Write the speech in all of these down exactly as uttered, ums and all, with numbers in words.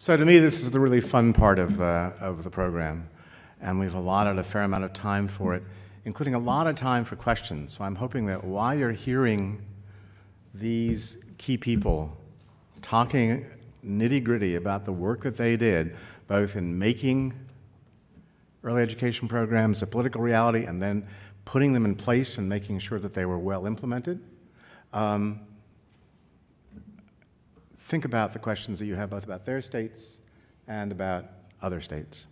So to me, this is the really fun part of the, of the program, and we've allotted a fair amount of time for it, including a lot of time for questions. So I'm hoping that while you're hearing these key people talking nitty-gritty about the work that they did, both in making early education programs a political reality and then putting them in place and making sure that they were well implemented, um, think about the questions that you have both about their states and about other states.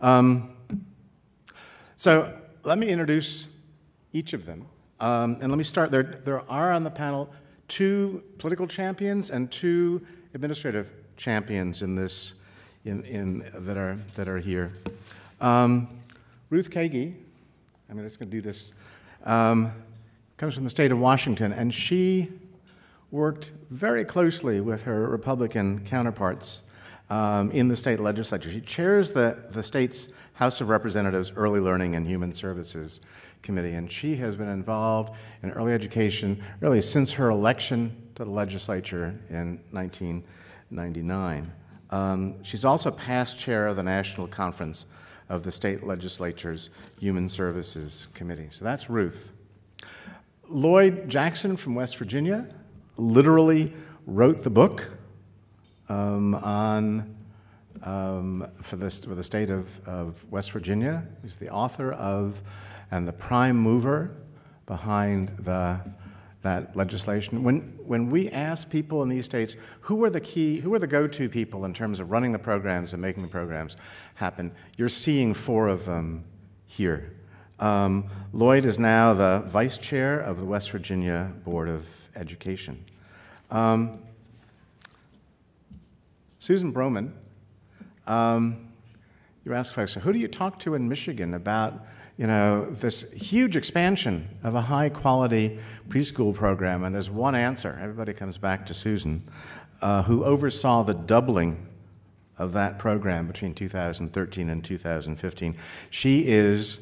Um, so let me introduce each of them. Um, and let me start. There, there are on the panel two political champions and two administrative champions in this, in, in, that, are, that are here. Um, Ruth Kagi, I'm just going to do this, um, comes from the state of Washington, and she worked very closely with her Republican counterparts um, in the state legislature. She chairs the, the state's House of Representatives Early Learning and Human Services Committee, and she has been involved in early education really since her election to the legislature in nineteen ninety-nine. Um, she's also past chair of the National Conference of the State Legislature's Human Services Committee. So that's Ruth. Lloyd Jackson from West Virginia literally wrote the book um, on, um, for, this, for the state of, of West Virginia. He's the author of and the prime mover behind the, that legislation. When, when we ask people in these states who are the key, who are the go-to people in terms of running the programs and making the programs happen, you're seeing four of them here. Um, Lloyd is now the vice chair of the West Virginia Board of Education. Um, Susan Broman, um, you ask folks, so who do you talk to in Michigan about, you know, this huge expansion of a high-quality preschool program? And there's one answer. Everybody comes back to Susan, uh, who oversaw the doubling of that program between two thousand thirteen and two thousand fifteen. She is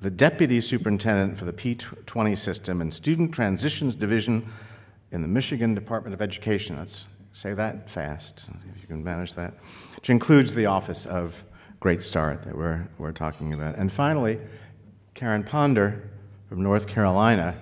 the deputy superintendent for the P twenty system and Student Transitions Division in the Michigan Department of Education. Let's say that fast, if you can manage that, which includes the Office of Great Start that we're, we're talking about. And finally, Karen Ponder from North Carolina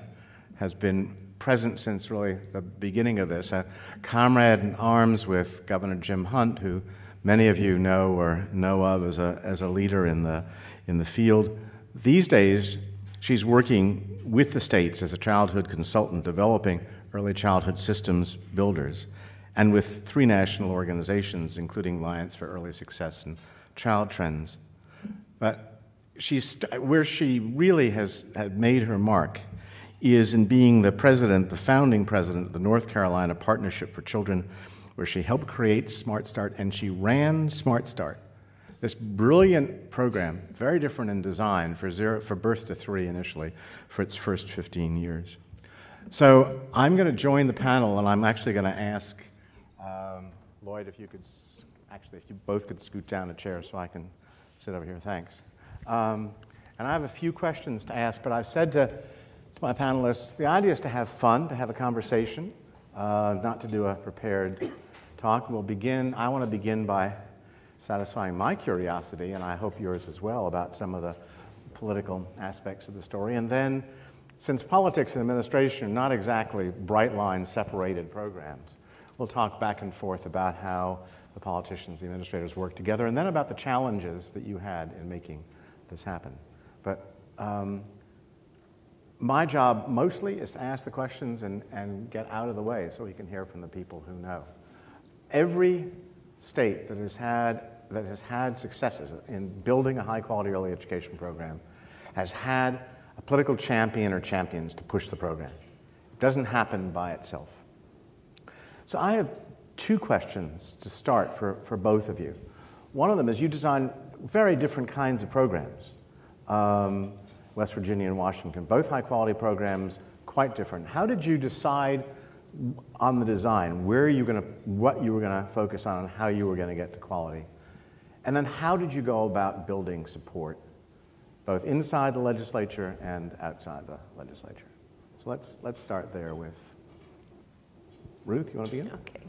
has been present since really the beginning of this, a comrade in arms with Governor Jim Hunt, who many of you know or know of as a, as a leader in the, in the field. These days, she's working with the states as a childhood consultant, developing early childhood systems builders, and with three national organizations, including Alliance for Early Success and Child Trends. But she's, where she really has had made her mark is in being the president, the founding president of the North Carolina Partnership for Children, where she helped create Smart Start, and she ran Smart Start, this brilliant program, very different in design, for, zero, for birth to three initially, for its first fifteen years. So I'm going to join the panel, and I'm actually going to ask um, Lloyd if you could, actually if you both could scoot down a chair so I can sit over here, thanks. Um, and I have a few questions to ask, but I've said to, to my panelists, the idea is to have fun, to have a conversation, uh, not to do a prepared talk. We'll begin, I want to begin by satisfying my curiosity, and I hope yours as well, about some of the political aspects of the story. And then, since politics and administration are not exactly bright line separated programs, we'll talk back and forth about how the politicians, the administrators work together, and then about the challenges that you had in making this happen. But um, my job mostly is to ask the questions and, and get out of the way so we can hear from the people who know. Every state that has had, that has had successes in building a high-quality early education program has had a political champion or champions to push the program. It doesn't happen by itself. So I have two questions to start for, for both of you. One of them is you design very different kinds of programs, um, West Virginia and Washington, both high-quality programs, quite different. How did you decide on the design, where you were going to, what you were going to focus on, and how you were going to get to quality? And then how did you go about building support, both inside the legislature and outside the legislature? So let's, let's start there with Ruth. You want to begin? Okay.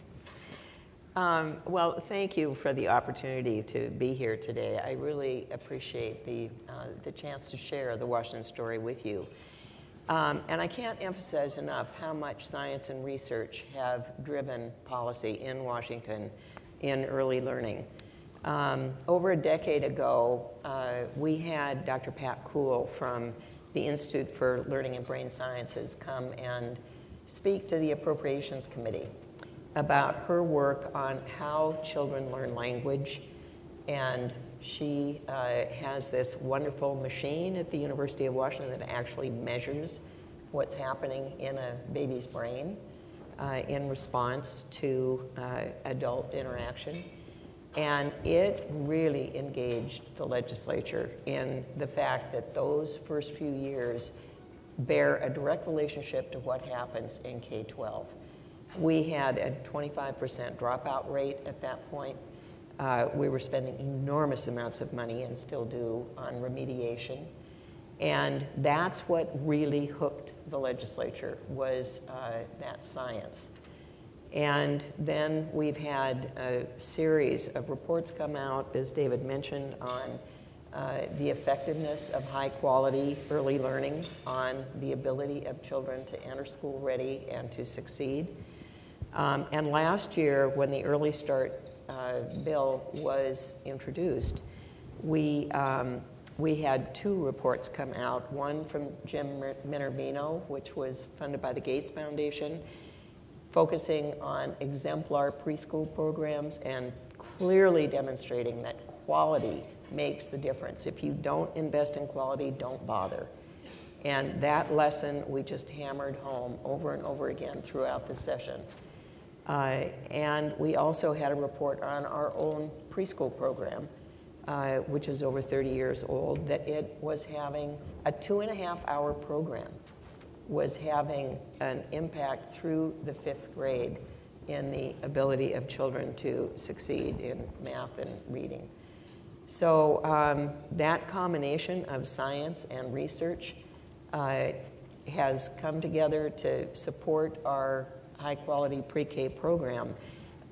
Um, well, thank you for the opportunity to be here today. I really appreciate the, uh, the chance to share the Washington story with you. Um, and I can't emphasize enough how much science and research have driven policy in Washington in early learning. Um, over a decade ago, uh, we had Doctor Pat Kuhl from the Institute for Learning and Brain Sciences come and speak to the Appropriations Committee about her work on how children learn language. And she uh, has this wonderful machine at the University of Washington that actually measures what's happening in a baby's brain uh, in response to uh, adult interaction. And it really engaged the legislature in the fact that those first few years bear a direct relationship to what happens in K twelve. We had a twenty-five percent dropout rate at that point. Uh, we were spending enormous amounts of money, and still do, on remediation. And that's what really hooked the legislature, was uh, that science. And then we've had a series of reports come out, as David mentioned, on uh, the effectiveness of high-quality early learning, on the ability of children to enter school ready and to succeed. Um, and last year, when the Early Start Uh, bill was introduced, we, um, we had two reports come out, one from Jim Minervino, which was funded by the Gates Foundation, focusing on exemplar preschool programs and clearly demonstrating that quality makes the difference. If you don't invest in quality, don't bother. And that lesson we just hammered home over and over again throughout the session. Uh, and we also had a report on our own preschool program, uh, which is over thirty years old, that it was having a two and a half hour program, was having an impact through the fifth grade in the ability of children to succeed in math and reading. So um, that combination of science and research uh, has come together to support our high-quality pre-K program,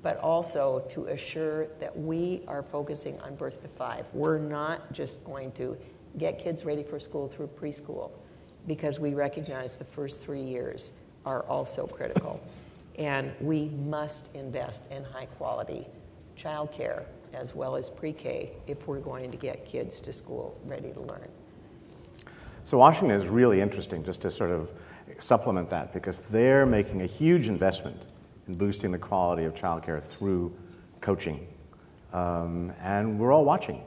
but also to assure that we are focusing on birth to five. We're not just going to get kids ready for school through preschool, because we recognize the first three years are also critical. And we must invest in high-quality childcare as well as pre-K if we're going to get kids to school ready to learn. So Washington is really interesting, just to sort of supplement that, because they're making a huge investment in boosting the quality of childcare through coaching. Um, and we're all watching,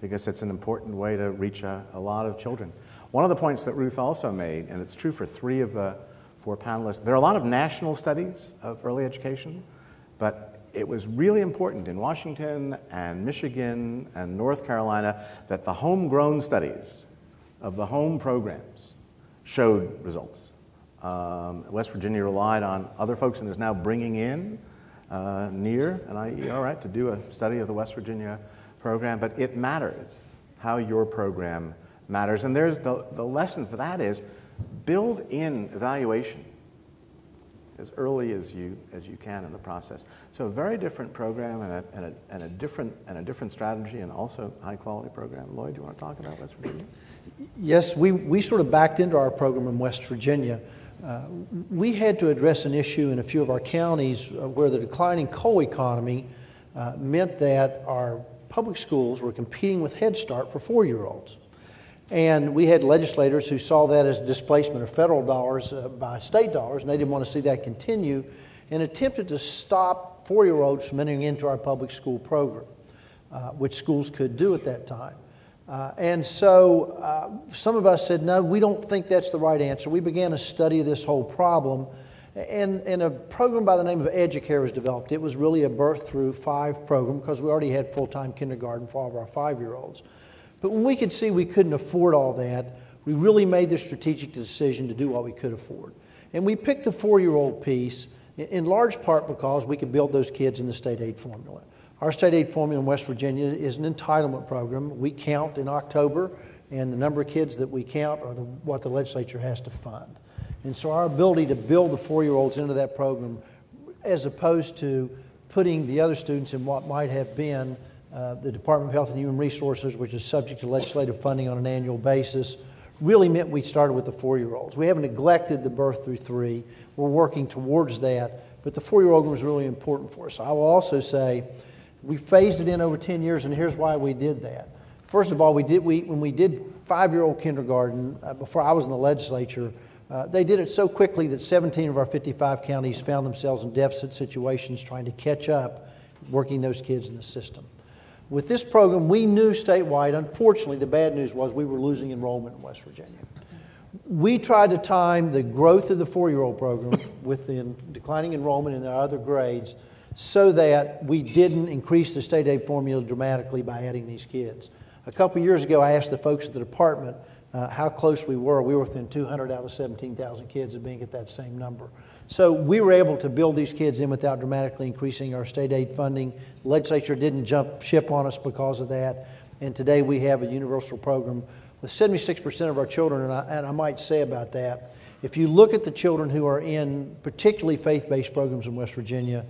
because it's an important way to reach a, a lot of children. One of the points that Ruth also made, and it's true for three of the four panelists, there are a lot of national studies of early education, but it was really important in Washington and Michigan and North Carolina that the homegrown studies of the home programs showed results. Um, West Virginia relied on other folks and is now bringing in uh, NEAR and I E R, right, to do a study of the West Virginia program. But it matters how your program matters. And there's the, the lesson for that is build in evaluation as early as you, as you can in the process. So a very different program and a, and a, and a, different, and a different strategy, and also high-quality program. Lloyd, do you want to talk about West Virginia? Yes, we, we sort of backed into our program in West Virginia. Uh, we had to address an issue in a few of our counties where the declining coal economy uh, meant that our public schools were competing with Head Start for four-year-olds. And we had legislators who saw that as displacement of federal dollars uh, by state dollars, and they didn't want to see that continue, and attempted to stop four-year-olds from entering into our public school program, uh, which schools could do at that time. Uh, and so uh, some of us said, no, we don't think that's the right answer. We began a study of this whole problem, and, and a program by the name of Educare was developed. It was really a birth through five program, because we already had full-time kindergarten for all of our five-year-olds. But when we could see we couldn't afford all that, we really made the strategic decision to do what we could afford. And we picked the four-year-old piece, in large part because we could build those kids in the state aid formula. Our state aid formula in West Virginia is an entitlement program. We count in October, and the number of kids that we count are the, what the legislature has to fund. And so our ability to build the four-year-olds into that program, as opposed to putting the other students in what might have been uh, the Department of Health and Human Resources, which is subject to legislative funding on an annual basis, really meant we started with the four-year-olds. We haven't neglected the birth through three. We're working towards that, but the four-year-old was really important for us. I will also say we phased it in over ten years, and here's why we did that. First of all, we did, we, when we did five-year-old kindergarten, uh, before I was in the legislature, uh, they did it so quickly that seventeen of our fifty-five counties found themselves in deficit situations trying to catch up, working those kids in the system. With this program, we knew statewide, unfortunately, the bad news was we were losing enrollment in West Virginia. We tried to time the growth of the four-year-old program with the declining enrollment in our other grades so that we didn't increase the state aid formula dramatically by adding these kids. A couple years ago, I asked the folks at the department uh, how close we were. We were within two hundred out of seventeen thousand kids of being at that same number. So we were able to build these kids in without dramatically increasing our state aid funding. The legislature didn't jump ship on us because of that. And today we have a universal program with seventy-six percent of our children, and I, and I might say about that, if you look at the children who are in particularly faith-based programs in West Virginia,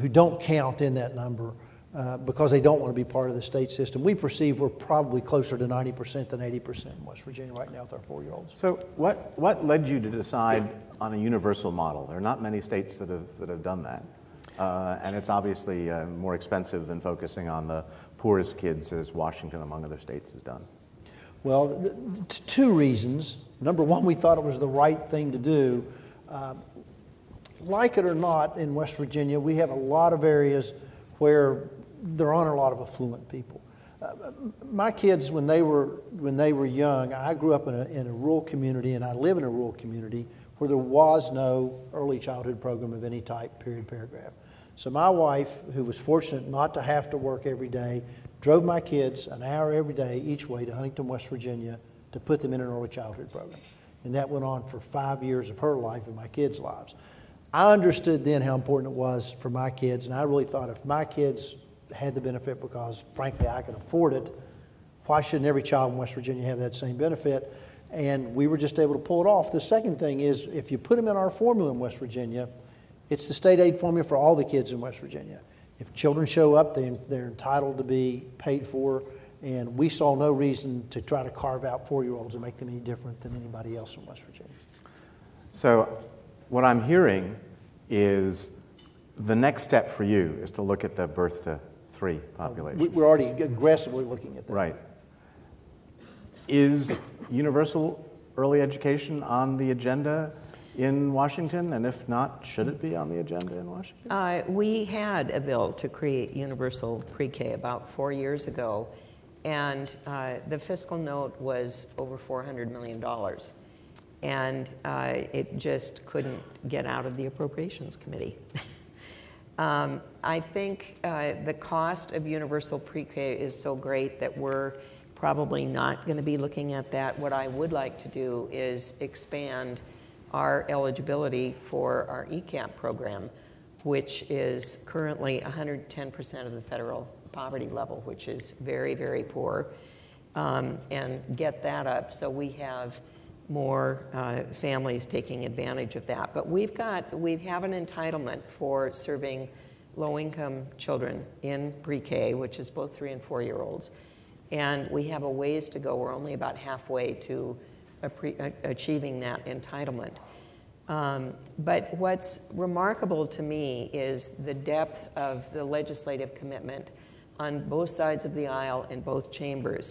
who don't count in that number, Uh, because they don't want to be part of the state system. We perceive we're probably closer to ninety percent than eighty percent in West Virginia right now with our four-year-olds. So what, what led you to decide on a universal model? There are not many states that have, that have done that. Uh, and it's obviously uh, more expensive than focusing on the poorest kids, as Washington, among other states, has done. Well, th th two reasons. Number one, we thought it was the right thing to do. Uh, like it or not, in West Virginia, we have a lot of areas where there aren't a lot of affluent people. Uh, my kids, when they were when they were young, I grew up in a, in a rural community, and I live in a rural community where there was no early childhood program of any type, period, paragraph. So my wife, who was fortunate not to have to work every day, drove my kids an hour every day each way to Huntington, West Virginia, to put them in an early childhood program. And that went on for five years of her life and my kids' lives. I understood then how important it was for my kids, and I really thought if my kids had the benefit because, frankly, I could afford it, why shouldn't every child in West Virginia have that same benefit? And we were just able to pull it off. The second thing is, if you put them in our formula in West Virginia, it's the state aid formula for all the kids in West Virginia. If children show up, they, they're entitled to be paid for, and we saw no reason to try to carve out four-year-olds and make them any different than anybody else in West Virginia. So what I'm hearing is the next step for you is to look at the birth to three population. We're already aggressively looking at that. Right. Is universal early education on the agenda in Washington? And if not, should it be on the agenda in Washington? Uh, we had a bill to create universal pre-K about four years ago. And uh, the fiscal note was over four hundred million dollars. And uh, it just couldn't get out of the Appropriations Committee. Um, I think uh, the cost of universal pre-K is so great that we're probably not going to be looking at that. What I would like to do is expand our eligibility for our E CAP program, which is currently one hundred ten percent of the federal poverty level, which is very, very poor, um, and get that up so we have more uh, families taking advantage of that. But we've got, we have an entitlement for serving low-income children in pre-K, which is both three and four-year-olds. And we have a ways to go. We're only about halfway to achieving that entitlement. Um, but what's remarkable to me is the depth of the legislative commitment on both sides of the aisle in both chambers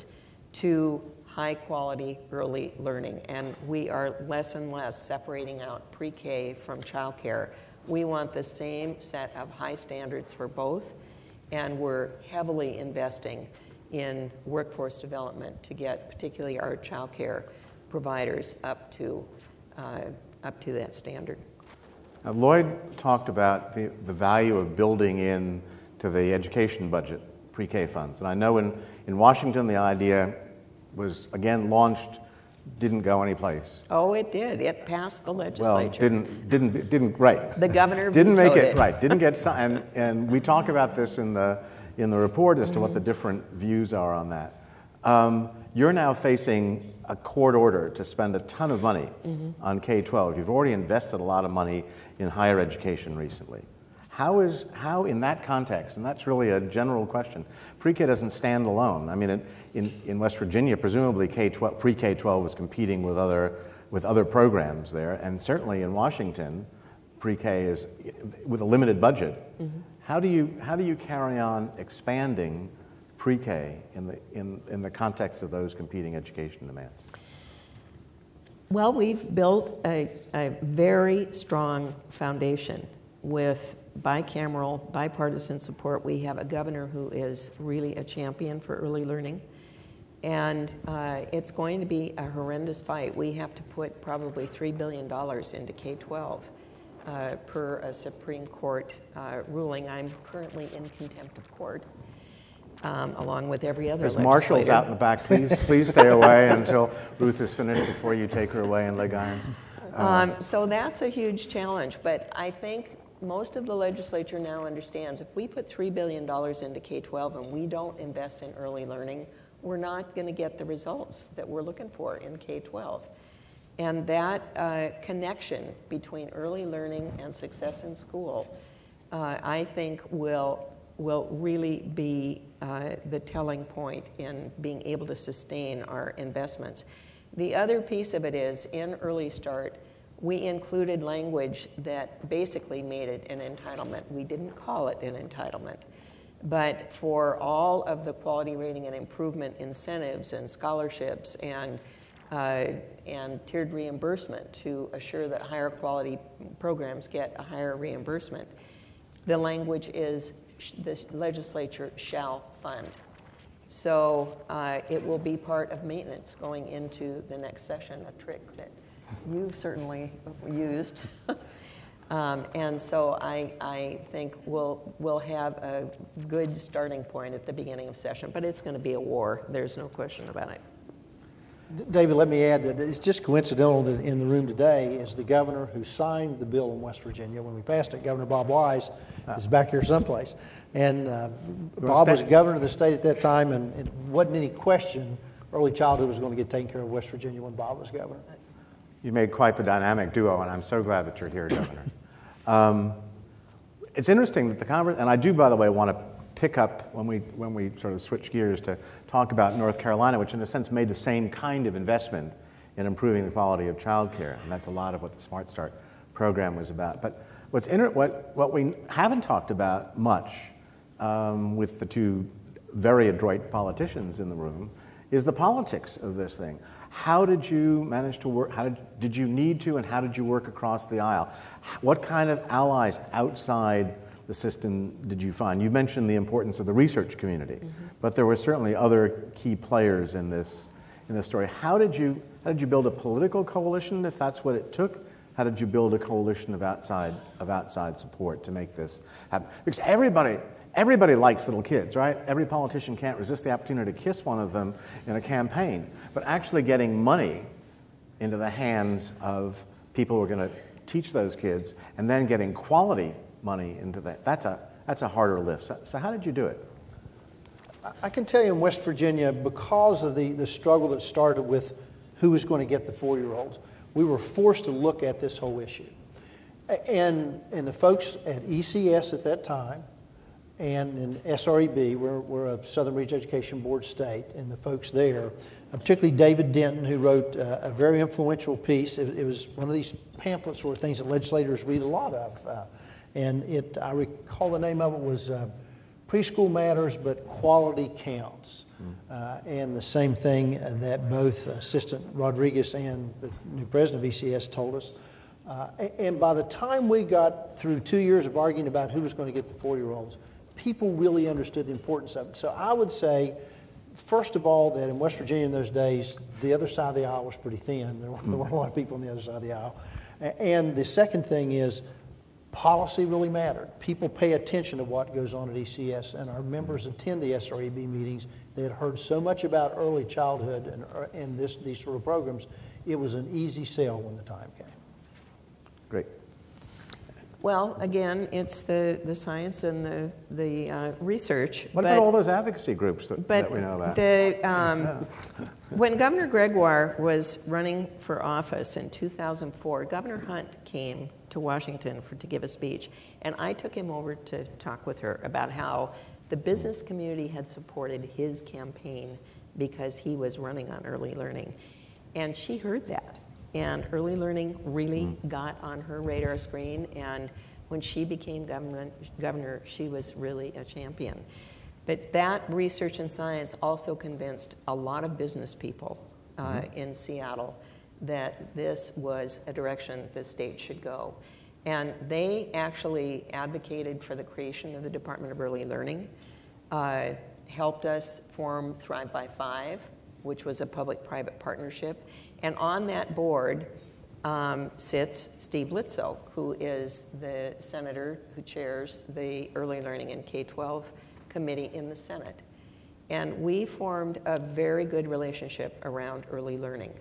to high-quality early learning, and we are less and less separating out pre-K from childcare. We want the same set of high standards for both, and we're heavily investing in workforce development to get particularly our childcare providers up to, uh, up to that standard. Now, Lloyd talked about the, the value of building in to the education budget pre-K funds, and I know in, in Washington the idea was again launched, didn't go anyplace. Oh, it did. It passed the legislature. Well, didn't, didn't, didn't, right. The governor didn't make it, it right. Didn't get signed. And, and we talk about this in the in the report as to mm-hmm. what the different views are on that. Um, you're now facing a court order to spend a ton of money mm-hmm. on K twelve. You've already invested a lot of money in higher education recently. How is, how in that context, and that's really a general question, pre-K doesn't stand alone. I mean, in, in West Virginia, presumably K twelve, pre-K twelve was competing with other, with other programs there, and certainly in Washington, pre-K is with a limited budget. Mm-hmm. How do you, how do you carry on expanding pre-K in the, in, in the context of those competing education demands? Well, we've built a, a very strong foundation with bicameral, bipartisan support. We have a governor who is really a champion for early learning. And uh, it's going to be a horrendous fight. We have to put probably three billion dollars into K twelve uh, per a Supreme Court uh, ruling. I'm currently in contempt of court, um, along with every other There's legislator. Marshall's out in the back. Please, please stay away until Ruth is finished before you take her away in leg irons. Uh, um, so that's a huge challenge. But I think most of the legislature now understands if we put three billion dollars into K twelve and we don't invest in early learning, we're not going to get the results that we're looking for in K twelve. And that uh, connection between early learning and success in school, uh, I think will, will really be uh, the telling point in being able to sustain our investments. The other piece of it is in Early Start, we included language that basically made it an entitlement. We didn't call it an entitlement. But for all of the quality rating and improvement incentives and scholarships and, uh, and tiered reimbursement to assure that higher quality programs get a higher reimbursement, the language is the legislature shall fund. So uh, it will be part of maintenance going into the next session, a trick that you've certainly used. Um, and so I, I think we'll, we'll have a good starting point at the beginning of session, but it's going to be a war. There's no question about it. David, let me add that it's just coincidental that in the room today is the governor who signed the bill in West Virginia when we passed it. Governor Bob Wise is back here someplace. And uh, Bob was governor of the state at that time, and it wasn't any question early childhood was going to get taken care of in West Virginia when Bob was governor. You made quite the dynamic duo, and I'm so glad that you're here, Governor. Um, it's interesting that the Congress, and I do, by the way, want to pick up when we, when we sort of switch gears to talk about North Carolina, which in a sense made the same kind of investment in improving the quality of childcare, and that's a lot of what the Smart Start program was about. But what's inter what, what we haven't talked about much um, with the two very adroit politicians in the room is the politics of this thing. How did you manage to work, how did, did you need to, and how did you work across the aisle? What kind of allies outside the system did you find? You mentioned the importance of the research community, mm-hmm. but there were certainly other key players in this, in this story. How did you, how did you build a political coalition, if that's what it took? How did you build a coalition of outside, of outside support to make this happen? Because everybody, Everybody likes little kids, right? Every politician can't resist the opportunity to kiss one of them in a campaign. But actually getting money into the hands of people who are going to teach those kids and then getting quality money into that, that's a, that's a harder lift. So, so how did you do it? I can tell you in West Virginia, because of the, the struggle that started with who was going to get the four-year-olds, we were forced to look at this whole issue. And, and the folks at E C S at that time, and in S R E B, we're, we're a Southern Region Education Board state, and the folks there, particularly David Denton, who wrote uh, a very influential piece. It, it was one of these pamphlets or things that legislators read a lot of. Uh, and it, I recall the name of it was uh, Preschool Matters, but Quality Counts. Uh, and the same thing that both Assistant Rodriguez and the new president of E C S told us. Uh, and by the time we got through two years of arguing about who was going to get the four-year-olds, people really understood the importance of it. So I would say, first of all, that in West Virginia in those days, the other side of the aisle was pretty thin. There weren't, there weren't a lot of people on the other side of the aisle. And the second thing is, policy really mattered. People pay attention to what goes on at E C S, and our members attend the S R E B meetings. They had heard so much about early childhood and, and this, these sort of programs. It was an easy sell when the time came. Great. Well, again, it's the, the science and the, the uh, research. What but, about all those advocacy groups that, but that we know about? The, um, yeah. When Governor Gregoire was running for office in two thousand four, Governor Hunt came to Washington for, to give a speech, and I took him over to talk with her about how the business community had supported his campaign because he was running on early learning. And she heard that, and early learning really mm-hmm. got on her radar screen, and when she became governor, governor, she was really a champion. But that research and science also convinced a lot of business people uh, mm-hmm. in Seattle that this was a direction the state should go. And they actually advocated for the creation of the Department of Early Learning, uh, helped us form Thrive by Five, which was a public-private partnership. And on that board um, sits Steve Litzow, who is the senator who chairs the Early Learning and K twelve Committee in the Senate. And we formed a very good relationship around early learning.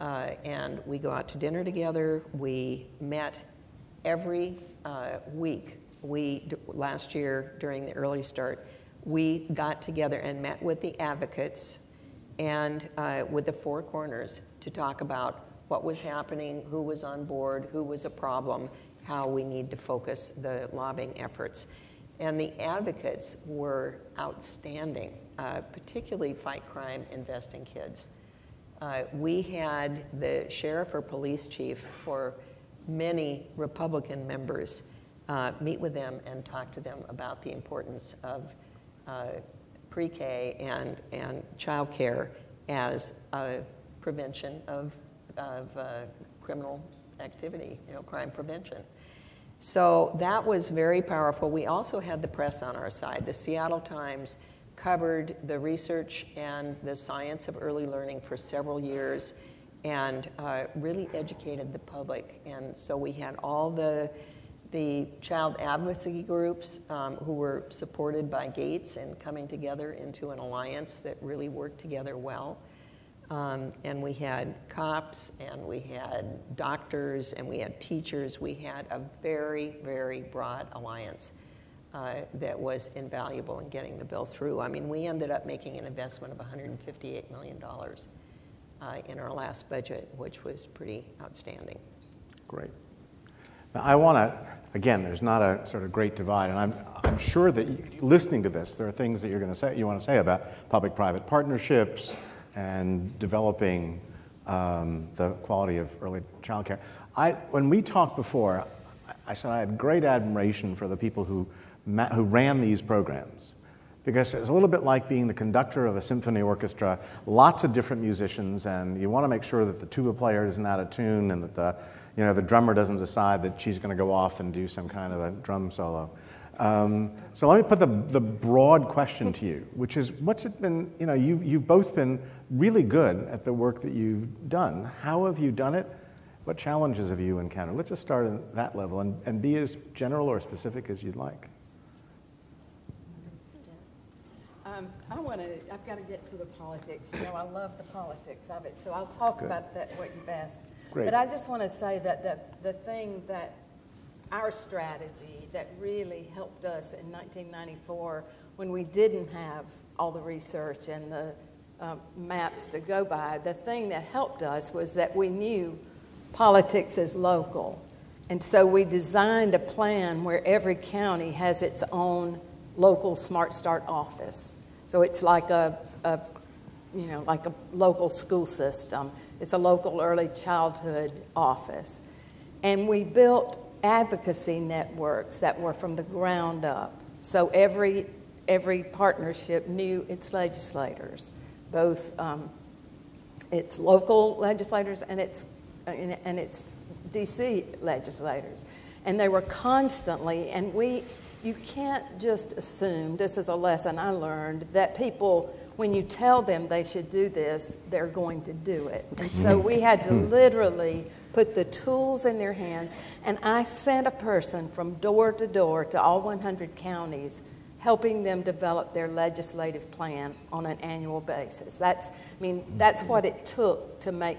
Uh, and we go out to dinner together. We met every uh, week. We, last year during the Early Start, we got together and met with the advocates and uh, with the Four Corners to talk about what was happening, who was on board, who was a problem, how we need to focus the lobbying efforts. And the advocates were outstanding, uh, particularly Fight Crime Invest in Kids. Uh, we had the sheriff or police chief for many Republican members uh, meet with them and talk to them about the importance of uh, pre-K and, and child care as a prevention of, of uh, criminal activity, you know, crime prevention. So that was very powerful. We also had the press on our side. The Seattle Times covered the research and the science of early learning for several years and uh, really educated the public. And so we had all the, the child advocacy groups um, who were supported by Gates and coming together into an alliance that really worked together well. Um, and we had cops, and we had doctors, and we had teachers. We had a very, very broad alliance uh, that was invaluable in getting the bill through. I mean, we ended up making an investment of one hundred fifty-eight million dollars uh, in our last budget, which was pretty outstanding. Great. Now, I want to, again, there's not a sort of great divide, and I'm, I'm sure that you, listening to this, there are things that you're going to say, you want to say about public-private partnerships, and developing um, the quality of early child care. I, when we talked before, I said I had great admiration for the people who, ma who ran these programs, because it's a little bit like being the conductor of a symphony orchestra, lots of different musicians, and you want to make sure that the tuba player isn't out of tune and that the, you know, the drummer doesn't decide that she's going to go off and do some kind of a drum solo. Um, so let me put the, the broad question to you, which is, what's it been, you know, you've, you've both been really good at the work that you've done. How have you done it? What challenges have you encountered? Let's just start at that level and, and be as general or specific as you'd like. Um, I want to, I've got to get to the politics. You know, I love the politics of it, so I'll talk good. About that, what you've asked. Great. But I just want to say that the, the thing that our strategy that really helped us in nineteen ninety-four, when we didn't have all the research and the uh, maps to go by, the thing that helped us was that we knew politics is local. And so we designed a plan where every county has its own local Smart Start office. So it's like a, a you know, like a local school system. It's a local early childhood office. And we built advocacy networks that were from the ground up. So every, every partnership knew its legislators, both um, its local legislators and its, and, and its D C legislators. And they were constantly, and we, you can't just assume, this is a lesson I learned, that people, when you tell them they should do this, they're going to do it. And so we had to literally put the tools in their hands, and I sent a person from door to door to all one hundred counties, helping them develop their legislative plan on an annual basis. That's, I mean, that's what it took to make,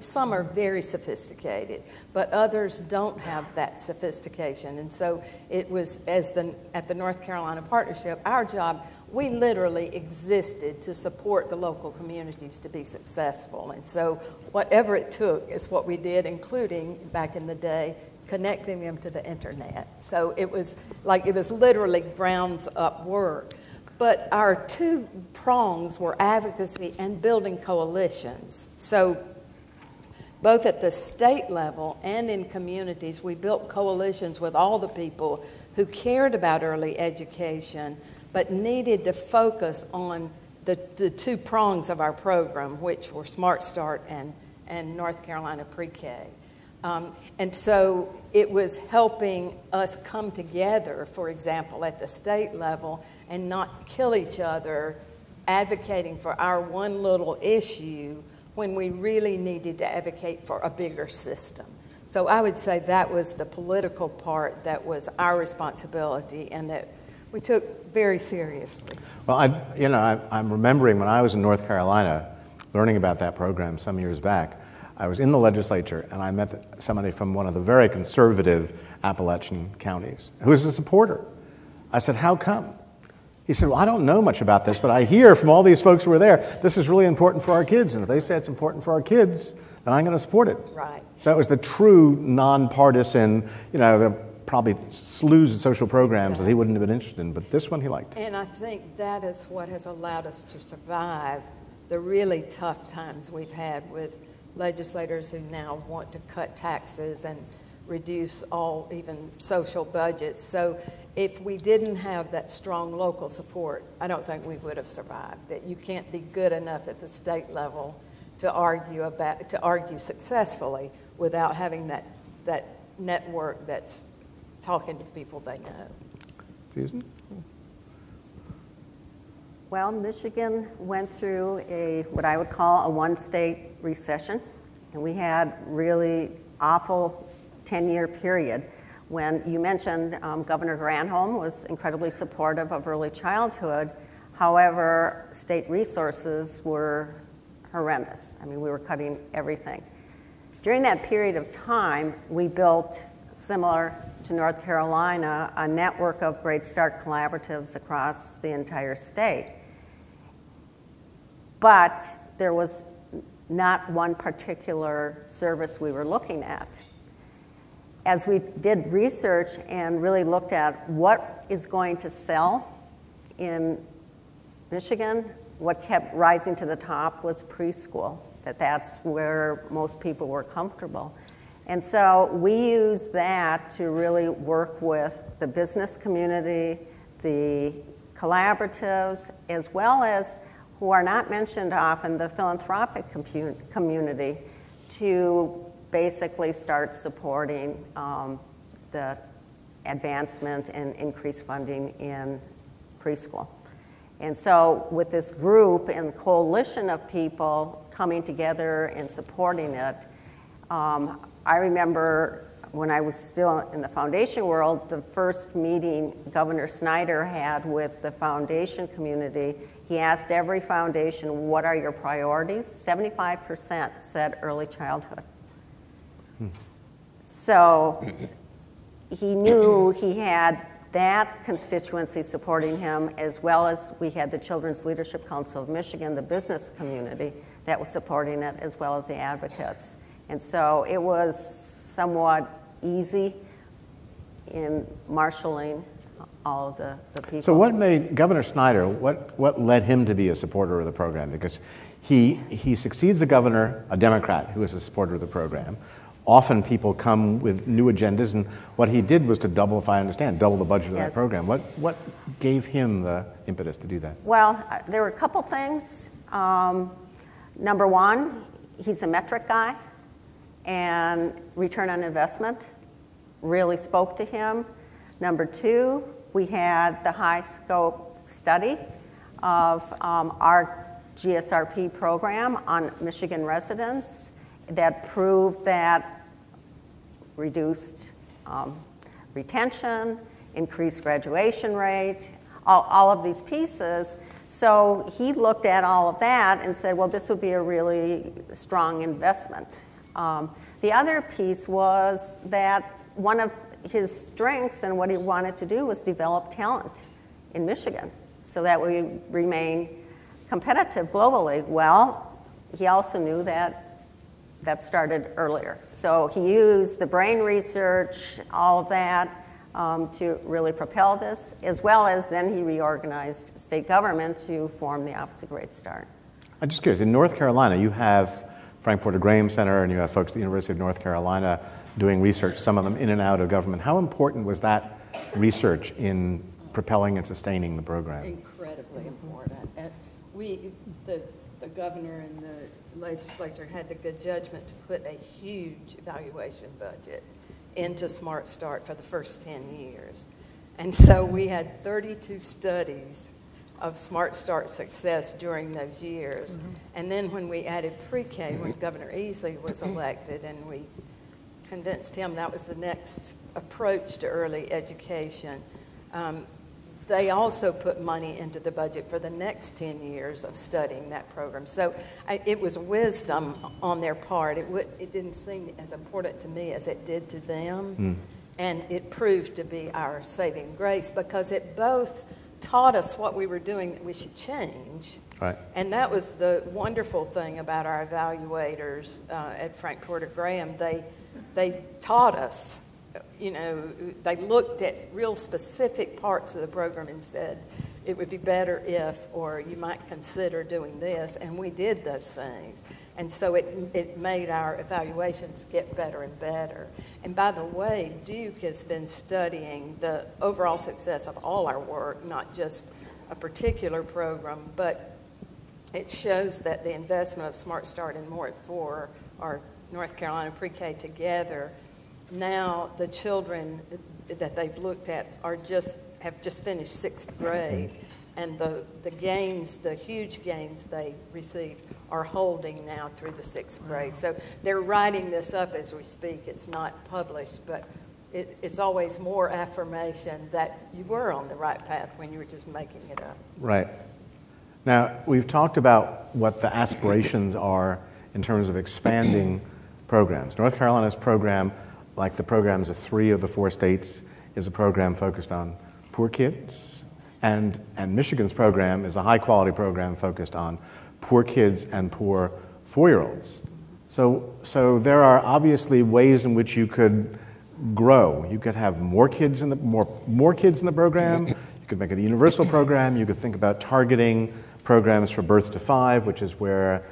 some are very sophisticated, but others don't have that sophistication. And so it was, as the, at the North Carolina Partnership, our job, we literally existed to support the local communities to be successful. And so whatever it took is what we did, including, back in the day, connecting them to the internet. So it was like, it was literally grounds up work. But our two prongs were advocacy and building coalitions. So both at the state level and in communities, we built coalitions with all the people who cared about early education, but needed to focus on the, the two prongs of our program, which were Smart Start and, and North Carolina Pre-K. Um, and so it was helping us come together, for example, at the state level, and not kill each other, advocating for our one little issue when we really needed to advocate for a bigger system. So I would say that was the political part that was our responsibility and that we took very seriously. Well, I, you know, I, I'm remembering when I was in North Carolina, learning about that program some years back, I was in the legislature and I met somebody from one of the very conservative Appalachian counties who was a supporter. I said, how come? He said, well, I don't know much about this, but I hear from all these folks who are there, this is really important for our kids, and if they say it's important for our kids, then I'm going to support it. Right. So it was the true nonpartisan, you know, there are probably slews of social programs that he wouldn't have been interested in, but this one he liked. And I think that is what has allowed us to survive the really tough times we've had with legislators who now want to cut taxes and reduce all even social budgets. So if we didn't have that strong local support, I don't think we would have survived. That you can't be good enough at the state level to argue about, to argue successfully without having that, that network that's talking to the people they know. Susan? Well, Michigan went through a, what I would call a one-state recession, and we had really awful ten-year period. When you mentioned um, Governor Granholm was incredibly supportive of early childhood, however, state resources were horrendous. I mean, we were cutting everything. During that period of time, we built, similar to North Carolina, a network of Great Start collaboratives across the entire state. But there was not one particular service we were looking at. As we did research and really looked at what is going to sell in Michigan, what kept rising to the top was preschool, that that's where most people were comfortable. And so we used that to really work with the business community, the collaboratives, as well as, who are not mentioned often, the philanthropic community, to basically start supporting um, the advancement and increased funding in preschool. And so with this group and coalition of people coming together and supporting it, um, I remember when I was still in the foundation world, the first meeting Governor Snyder had with the foundation community, he asked every foundation, what are your priorities? seventy-five percent said early childhood. So he knew he had that constituency supporting him, as well as we had the Children's Leadership Council of Michigan, the business community that was supporting it, as well as the advocates. And so it was somewhat easy in marshaling all of the, the people. So what made Governor Snyder, what, what led him to be a supporter of the program? Because he, he succeeds a governor, a Democrat, who is a supporter of the program. Often people come with new agendas, and what he did was to double, if I understand, double the budget of yes. that program. What, what gave him the impetus to do that? Well, there were a couple things. Um, number one, he's a metric guy, and return on investment really spoke to him. Number two, we had the high scope study of um, our G S R P program on Michigan residents that proved that reduced um, retention, increased graduation rate, all, all of these pieces. So he looked at all of that and said, well, this would be a really strong investment. Um, the other piece was that one of his strengths and what he wanted to do was develop talent in Michigan so that we remain competitive globally. Well, he also knew that that started earlier. So he used the brain research, all of that, um, to really propel this, as well as then he reorganized state government to form the Office of Great Start. I'm just curious, in North Carolina, you have Frank Porter Graham Center, and you have folks at the University of North Carolina doing research, some of them in and out of government. How important was that research in propelling and sustaining the program? Incredibly important. And we, the, the governor and the legislature had the good judgment to put a huge evaluation budget into Smart Start for the first ten years. And so we had thirty-two studies of Smart Start success during those years. Mm-hmm. And then when we added pre-K, when Governor Easley was elected, and we convinced him that was the next approach to early education, um, they also put money into the budget for the next ten years of studying that program. So I, it was wisdom on their part. It, would, it didn't seem as important to me as it did to them. Mm. And it proved to be our saving grace, because it both taught us what we were doing that we should change. Right. And that was the wonderful thing about our evaluators uh, at Frank Porter Graham. They, they taught us, you know, they looked at real specific parts of the program and said, it would be better if, or you might consider doing this, and we did those things. And so it, it made our evaluations get better and better. And by the way, Duke has been studying the overall success of all our work, not just a particular program, but it shows that the investment of Smart Start and More at Four, or North Carolina pre-K together, now the children that they've looked at are just have just finished sixth grade, and the, the gains, the huge gains they received are holding now through the sixth grade. So they're writing this up as we speak. It's not published, but it, it's always more affirmation that you were on the right path when you were just making it up. Right. Now, we've talked about what the aspirations are in terms of expanding programs. North Carolina's program, like the programs of three of the four states, is a program focused on poor kids. And, and Michigan's program is a high-quality program focused on poor kids and poor four-year-olds. So, so there are obviously ways in which you could grow. You could have more kids in the, more, more kids in the program. You could make it a universal program. You could think about targeting programs for birth to five, which is where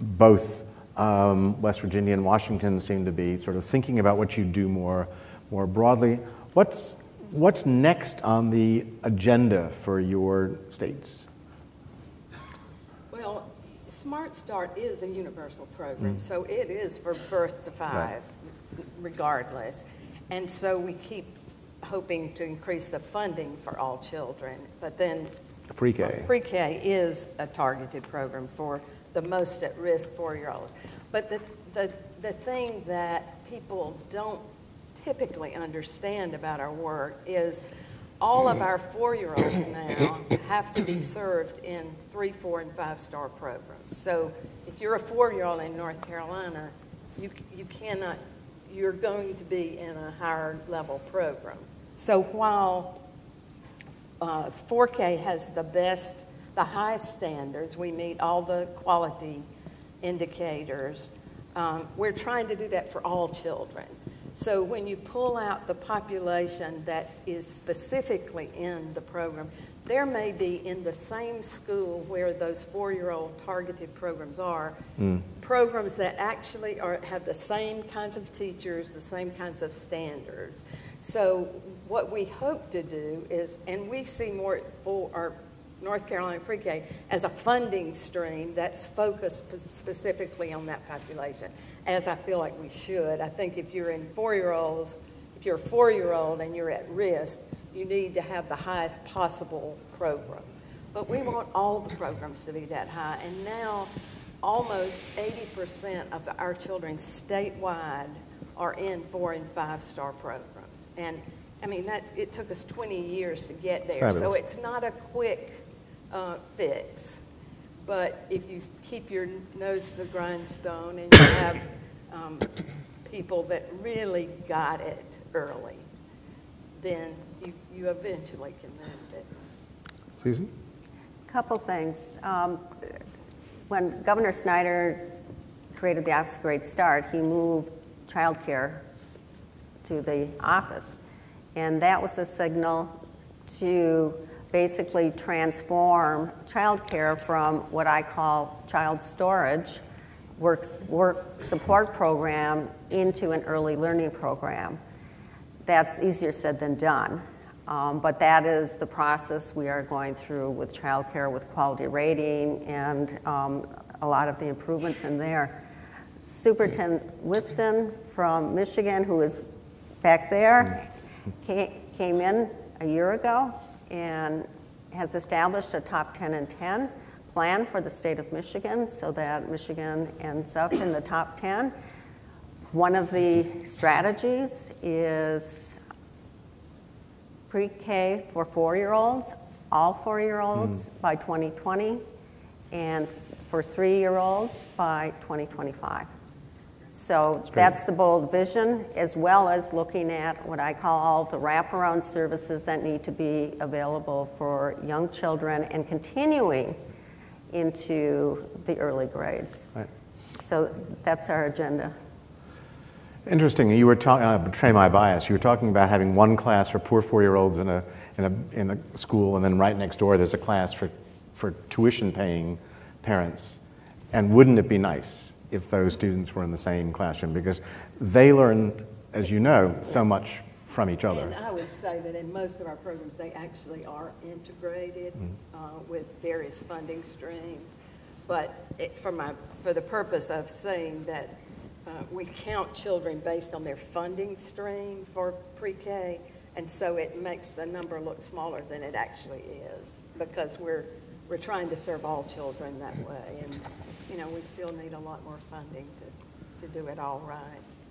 both um, West Virginia and Washington seem to be sort of thinking about what you do more, more broadly. What's What's next on the agenda for your states? Well, Smart Start is a universal program, mm. so it is for birth to five, right. regardless. And so we keep hoping to increase the funding for all children. But then pre-K well, pre-K is a targeted program for the most at-risk four-year-olds. But the, the, the thing that people don't typically understand about our work is all of our four-year-olds now have to be served in three, four, and five-star programs. So if you're a four-year-old in North Carolina, you, you cannot, you're going to be in a higher level program. So while uh, four K has the best, the highest standards, we meet all the quality indicators, um, we're trying to do that for all children. So when you pull out the population that is specifically in the program, there may be in the same school where those four-year-old targeted programs are, mm. programs that actually are, have the same kinds of teachers, the same kinds of standards. So what we hope to do is, and we see more for our North Carolina pre-K as a funding stream that's focused specifically on that population, as I feel like we should. I think if you're in four-year-olds, if you're a four-year-old and you're at risk, you need to have the highest possible program. But we want all the programs to be that high, and now almost eighty percent of our children statewide are in four and five-star programs. And I mean, that, it took us twenty years to get there, so it's not a quick Uh, fix, but if you keep your nose to the grindstone and you have um, people that really got it early, then you, you eventually can move it. Susan? A couple things. Um, when Governor Snyder created the Office of Great Start, he moved childcare to the office. And that was a signal to basically transform childcare from what I call child storage, work, work support program, into an early learning program. That's easier said than done. Um, but that is the process we are going through with childcare, with quality rating, and um, a lot of the improvements in there. Superintendent Whiston from Michigan, who is back there, came in a year ago and has established a top ten and ten plan for the state of Michigan so that Michigan ends up in the top ten. One of the strategies is pre-K for four-year-olds, all four-year-olds mm. by twenty twenty, and for three-year-olds by twenty twenty-five. So that's, that's the bold vision, as well as looking at what I call all the wraparound services that need to be available for young children and continuing into the early grades. Right. So that's our agenda. Interesting. You were talking, uh, betray my bias, you were talking about having one class for poor four-year-olds in a, in, a, in a school, and then right next door there's a class for, for tuition-paying parents. And wouldn't it be nice if those students were in the same classroom, because they learn, as you know, so much from each other. And I would say that in most of our programs, they actually are integrated mm-hmm. uh, with various funding streams. But it, for, my, for the purpose of saying that uh, we count children based on their funding stream for pre-K, and so it makes the number look smaller than it actually is, because we're, we're trying to serve all children that way. And, you know, we still need a lot more funding to, to do it all right.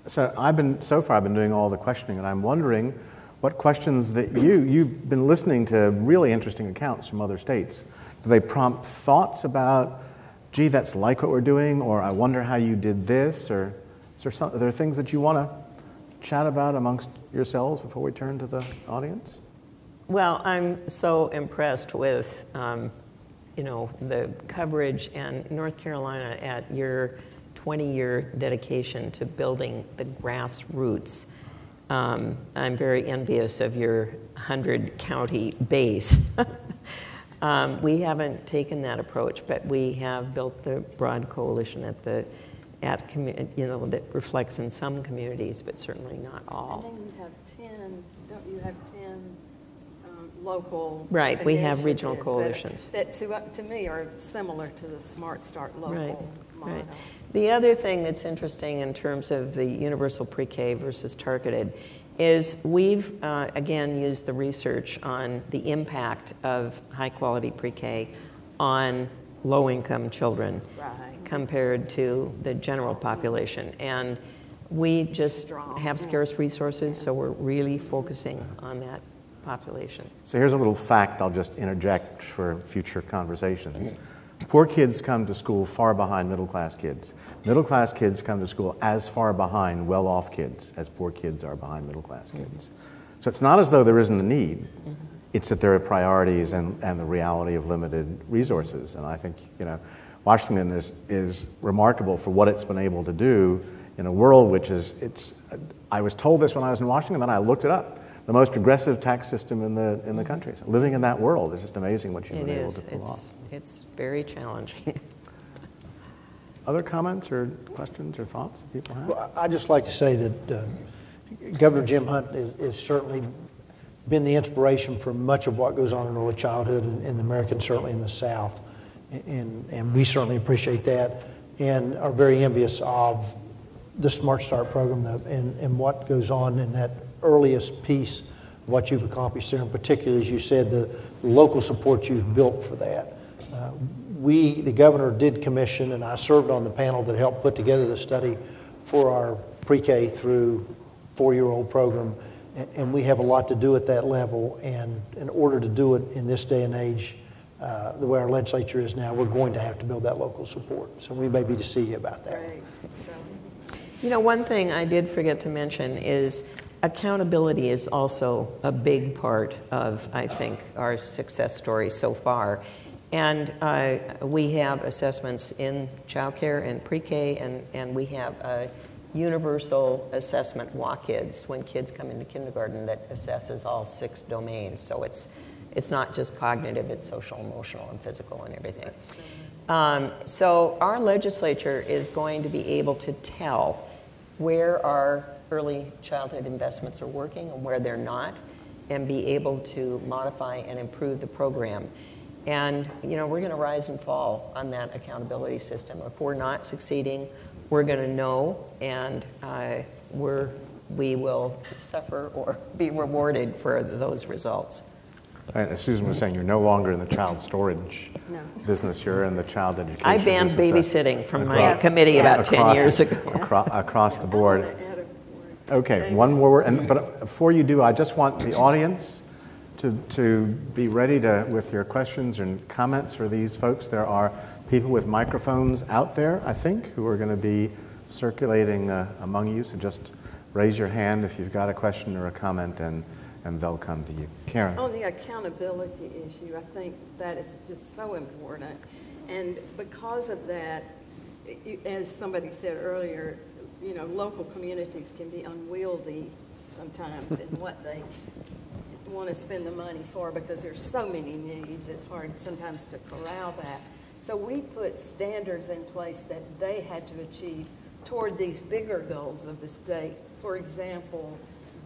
So I've been, so far I've been doing all the questioning, and I'm wondering what questions that you, you've been listening to really interesting accounts from other states. Do they prompt thoughts about, gee, that's like what we're doing, or I wonder how you did this, or is there some, are there things that you want to chat about amongst yourselves before we turn to the audience? Well, I'm so impressed with um, you know, the coverage, and North Carolina at your twenty-year dedication to building the grassroots. Um, I'm very envious of your hundred county base. um, we haven't taken that approach, but we have built the broad coalition at the, at you know, that reflects in some communities, but certainly not all. I think you have ten, don't you have ten? Local right, we have regional coalitions. That, that to, to me are similar to the Smart Start local right, model. Right. The other thing that's interesting in terms of the universal pre-K versus targeted is we've, uh, again, used the research on the impact of high-quality pre-K on low-income children right. compared to the general population. And we just Strong. have scarce resources, yeah. so we're really focusing on that population. So here's a little fact I'll just interject for future conversations. Poor kids come to school far behind middle-class kids. Middle-class kids come to school as far behind well-off kids as poor kids are behind middle-class kids. Mm-hmm. So it's not as though there isn't a need. Mm-hmm. It's that there are priorities and, and the reality of limited resources. And I think, you know, Washington is, is remarkable for what it's been able to do in a world which is, it's, I was told this when I was in Washington, then I looked it up. The most aggressive tax system in the in the country. So living in that world is just amazing what you've it been is. able to pull it's, off. It's very challenging. Other comments or questions or thoughts that people have? Well, I'd just like to say that uh, Governor Jim Hunt has certainly been the inspiration for much of what goes on in early childhood in, in the Americans, certainly in the South, and and we certainly appreciate that and are very envious of the Smart Start program and and what goes on in that earliest piece of what you've accomplished there, and particularly, as you said, the local support you've built for that. Uh, we, the governor, did commission, and I served on the panel that helped put together the study for our pre-K through four-year-old program, and, and we have a lot to do at that level, and in order to do it in this day and age, uh, the way our legislature is now, we're going to have to build that local support. So we may be to see you about that. Right. You know, one thing I did forget to mention is accountability is also a big part of, I think, our success story so far. And uh, we have assessments in childcare and pre-K, and, and we have a universal assessment W A-KIDS when kids come into kindergarten that assesses all six domains. So it's, it's not just cognitive, it's social, emotional, and physical and everything. Um, so our legislature is going to be able to tell where our early childhood investments are working and where they're not, and be able to modify and improve the program. And, you know, we're going to rise and fall on that accountability system. If we're not succeeding, we're going to know, and uh, we're, we will suffer or be rewarded for those results. And as Susan was saying, you're no longer in the child storage no. business. You're in the child education business. I banned business babysitting from across, my yes. committee about across, ten years ago. Across, across the board. Okay, one more word. And, but before you do, I just want the audience To, to be ready to, with your questions and comments for these folks. There are people with microphones out there, I think, who are going to be circulating uh, among you. So just raise your hand if you've got a question or a comment, and, and they'll come to you. Karen. On the accountability issue, I think that is just so important. And because of that, you, as somebody said earlier, you know, local communities can be unwieldy sometimes in what they want to spend the money for, because there's so many needs, it's hard sometimes to corral that. So we put standards in place that they had to achieve toward these bigger goals of the state. For example,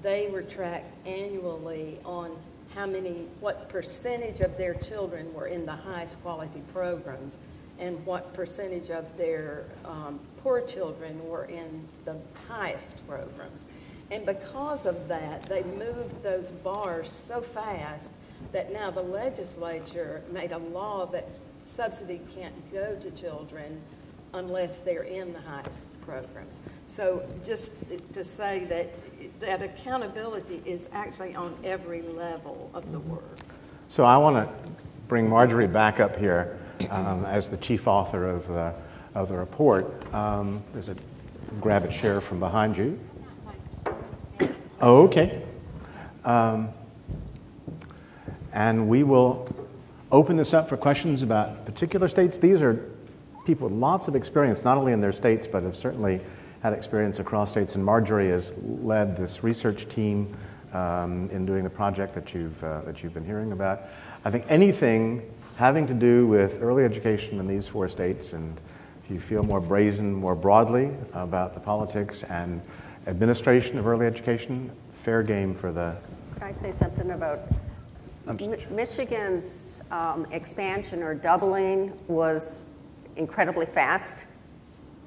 they were tracked annually on how many, what percentage of their children were in the highest quality programs, and what percentage of their um, poor children were in the highest programs. And because of that, they moved those bars so fast that now the legislature made a law that subsidy can't go to children unless they're in the highest programs. So just to say that that accountability is actually on every level of the work. So I want to bring Marjorie back up here um, as the chief author of the, of the report. Um, there's a grab a chair from behind you. Okay. Um, and we will open this up for questions about particular states. These are people with lots of experience, not only in their states, but have certainly had experience across states. And Marjorie has led this research team um, in doing the project that you've, uh, that you've been hearing about. I think anything having to do with early education in these four states, and if you feel more brazen more broadly about the politics and administration of early education, fair game for the... Can I say something about Mi Michigan's um, expansion or doubling was incredibly fast.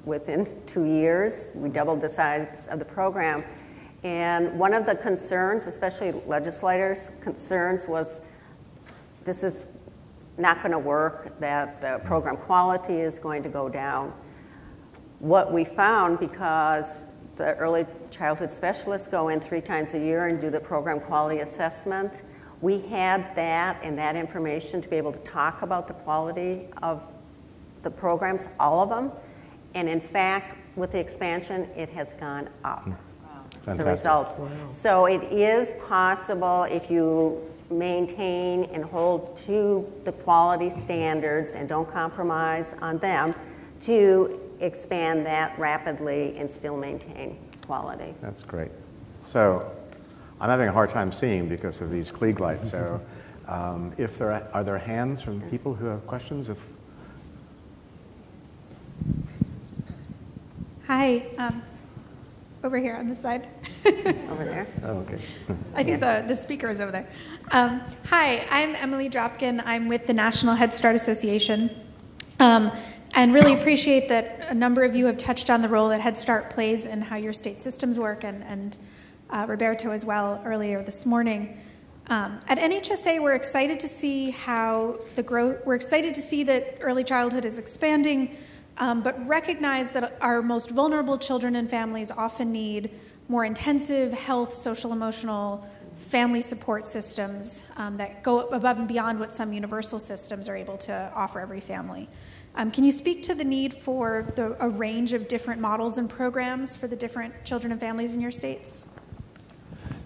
Within two years, we doubled the size of the program. And one of the concerns, especially legislators' concerns, was this is not going to work, that the program quality is going to go down. What we found, because the early childhood specialists go in three times a year and do the program quality assessment, we had that and that information to be able to talk about the quality of the programs, all of them. And in fact, with the expansion, it has gone up, wow. the results. Wow. So it is possible, if you maintain and hold to the quality standards and don't compromise on them, to expand that rapidly and still maintain quality. That's great. So I'm having a hard time seeing because of these Klieg lights. So um, if there are, are there hands from people who have questions? If... Hi. Um, over here on this side. Over there? Oh, okay. I think yeah. the, the speaker is over there. Um, hi, I'm Emily Dropkin. I'm with the National Head Start Association. Um, And really appreciate that a number of you have touched on the role that Head Start plays in how your state systems work, and, and uh, Roberto as well earlier this morning. Um, at N H S A, we're excited to see how the growth, we're excited to see that early childhood is expanding, um, but recognize that our most vulnerable children and families often need more intensive health, social, emotional, family support systems um, that go above and beyond what some universal systems are able to offer every family. Um, can you speak to the need for the, a range of different models and programs for the different children and families in your states?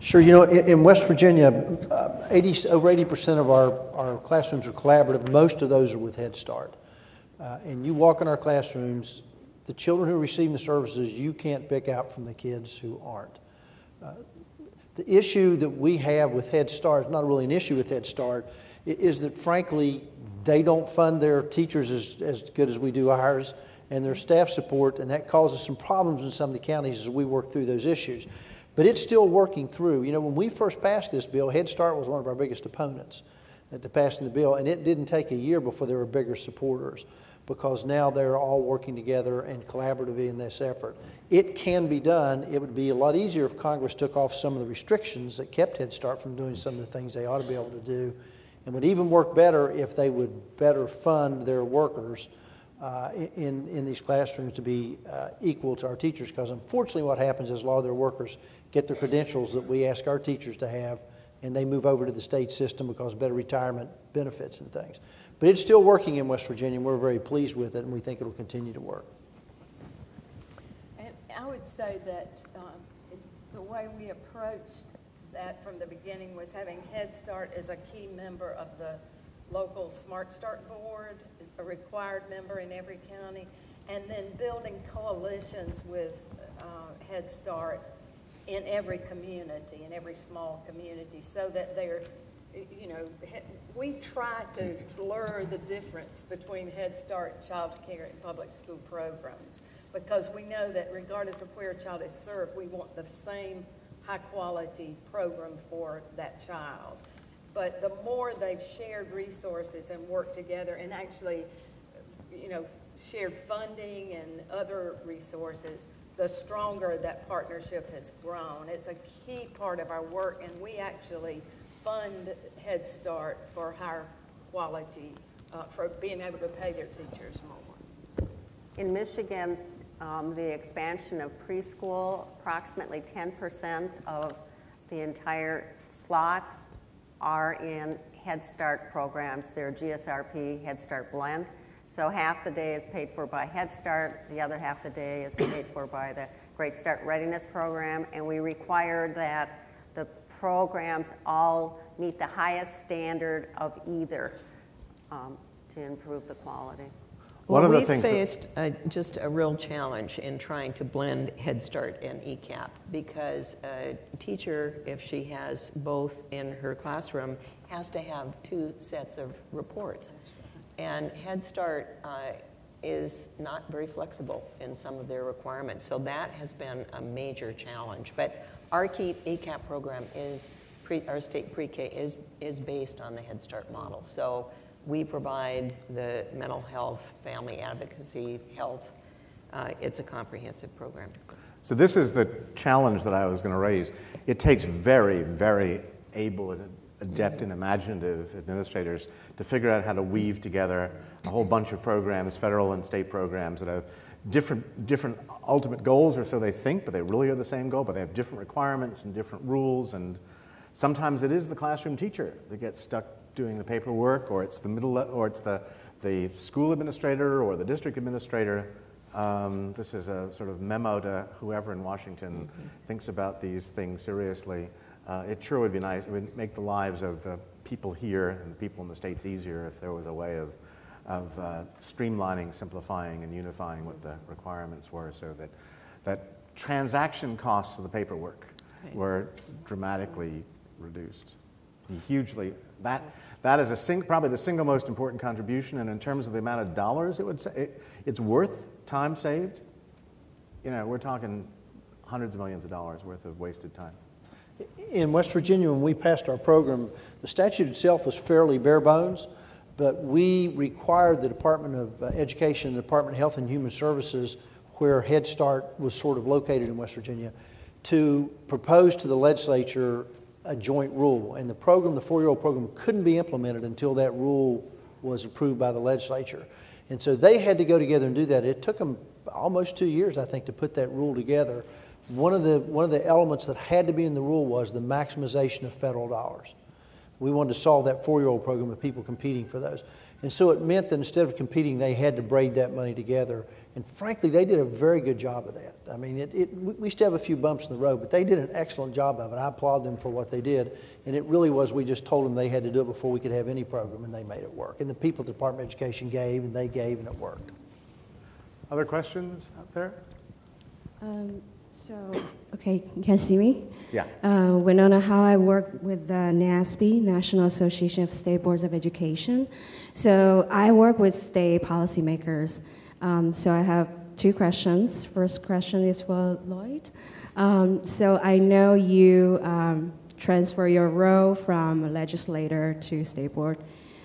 Sure. You know, in, in West Virginia, uh, eighty, over eighty percent of our, our classrooms are collaborative. Most of those are with Head Start. Uh, and you walk in our classrooms, the children who are receiving the services, you can't pick out from the kids who aren't. Uh, the issue that we have with Head Start, not really an issue with Head Start, is that frankly, they don't fund their teachers as, as good as we do ours, and their staff support, and that causes some problems in some of the counties as we work through those issues. But it's still working through. You know, when we first passed this bill, Head Start was one of our biggest opponents at the passing of the bill, and it didn't take a year before there were bigger supporters, because now they're all working together and collaboratively in this effort. It can be done. It would be a lot easier if Congress took off some of the restrictions that kept Head Start from doing some of the things they ought to be able to do, and would even work better if they would better fund their workers uh, in, in these classrooms to be uh, equal to our teachers, because unfortunately what happens is a lot of their workers get their credentials that we ask our teachers to have, and they move over to the state system because of better retirement benefits and things. But it's still working in West Virginia, and we're very pleased with it, and we think it'll continue to work. And I would say that um, the way we approached that from the beginning was having Head Start as a key member of the local Smart Start board, a required member in every county, and then building coalitions with uh, Head Start in every community, in every small community, so that they're, you know, we try to blur the difference between Head Start, child care, and public school programs, because we know that regardless of where a child is served, we want the same high-quality program for that child. But the more they've shared resources and worked together, and actually, you know, shared funding and other resources, the stronger that partnership has grown. It's a key part of our work, and we actually fund Head Start for higher quality, uh, for being able to pay their teachers more. In Michigan, Um, the expansion of preschool, approximately ten percent of the entire slots are in Head Start programs. They're G S R P, Head Start Blend. So half the day is paid for by Head Start, the other half the day is paid for by the Great Start Readiness Program, and we require that the programs all meet the highest standard of either um, to improve the quality. Well, we faced uh, just a real challenge in trying to blend Head Start and E CAP, because a teacher, if she has both in her classroom, has to have two sets of reports. And Head Start uh, is not very flexible in some of their requirements. So that has been a major challenge. But our E CAP program is, pre, our state pre-K is, is based on the Head Start model. So we provide the mental health, family advocacy, health. Uh, it's a comprehensive program. So this is the challenge that I was going to raise. It takes very, very able and adept and imaginative administrators to figure out how to weave together a whole bunch of programs, federal and state programs, that have different, different ultimate goals, or so they think, but they really are the same goal, but they have different requirements and different rules. And sometimes it is the classroom teacher that gets stuck doing the paperwork, or it's the middle, or it's the the school administrator or the district administrator. Um, this is a sort of memo to whoever in Washington mm-hmm. thinks about these things seriously. Uh, it sure would be nice. It would make the lives of the people here and the people in the states easier if there was a way of of uh, streamlining, simplifying, and unifying what the requirements were, so that that transaction costs of the paperwork right. were dramatically reduced. Hugely. That, that is a sing, probably the single most important contribution, and in terms of the amount of dollars it would say, it, it's worth time saved. You know, we're talking hundreds of millions of dollars worth of wasted time. In West Virginia, when we passed our program, the statute itself was fairly bare bones, but we required the Department of Education, the Department of Health and Human Services, where Head Start was sort of located in West Virginia, to propose to the legislature a joint rule, and the program, the four-year-old program, couldn't be implemented until that rule was approved by the legislature. And so they had to go together and do that. It took them almost two years, I think, to put that rule together. One of the, one of the elements that had to be in the rule was the maximization of federal dollars. We wanted to solve that four-year-old program with people competing for those. And so it meant that instead of competing, they had to braid that money together, And frankly, they did a very good job of that. I mean, it, it, we still have a few bumps in the road, but they did an excellent job of it. I applaud them for what they did. And it really was, we just told them they had to do it before we could have any program, and they made it work. And the people at the Department of Education gave, and they gave, and it worked. Other questions out there? Um, so, okay, you guys see me? Yeah. Uh, Winona, how I work with the NASB, National Association of State Boards of Education. So I work with state policymakers. Um, so I have two questions. First question is for Lloyd. Um, so I know you um, transfer your role from legislator to state board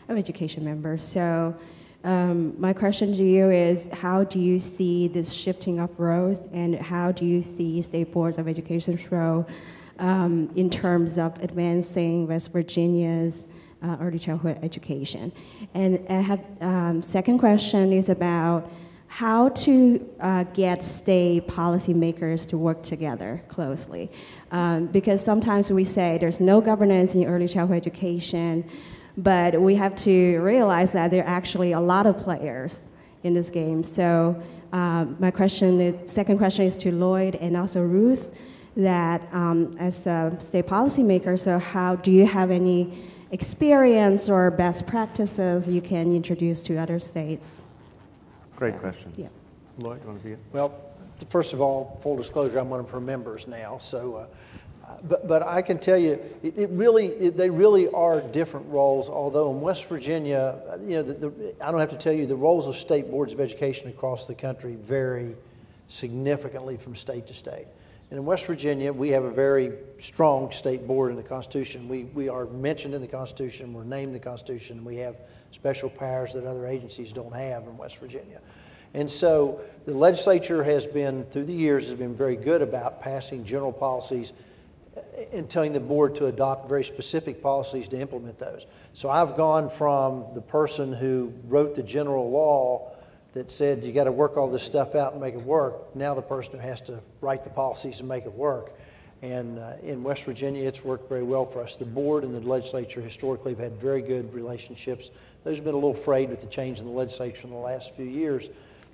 of education member. So um, my question to you is, how do you see this shifting of roles, and how do you see state boards of education's role um, in terms of advancing West Virginia's Uh, early childhood education? And I have um, second question is about how to uh, get state policymakers to work together closely, um, because sometimes we say there's no governance in early childhood education, but we have to realize that there are actually a lot of players in this game. So uh, my question, the second question is to Lloyd and also Ruth, that um, as a state policymaker, so how do you have any experience or best practices you can introduce to other states? Great so, question. Yeah. Lloyd, you want to begin? Well, first of all, full disclosure, I'm one of her members now. So, uh, but, but I can tell you, it, it really, it, they really are different roles, although in West Virginia, you know, the, the, I don't have to tell you, the roles of state boards of education across the country vary significantly from state to state. And in West Virginia, we have a very strong state board in the Constitution. We, we are mentioned in the Constitution, we're named in the Constitution, and we have special powers that other agencies don't have in West Virginia. And so the legislature has been, through the years, has been very good about passing general policies and telling the board to adopt very specific policies to implement those. So I've gone from the person who wrote the general law that said you got to work all this stuff out and make it work. Now the person who has to write the policies and make it work. And uh, in West Virginia, it's worked very well for us. The board and the legislature historically have had very good relationships. Those have been a little frayed with the change in the legislature in the last few years,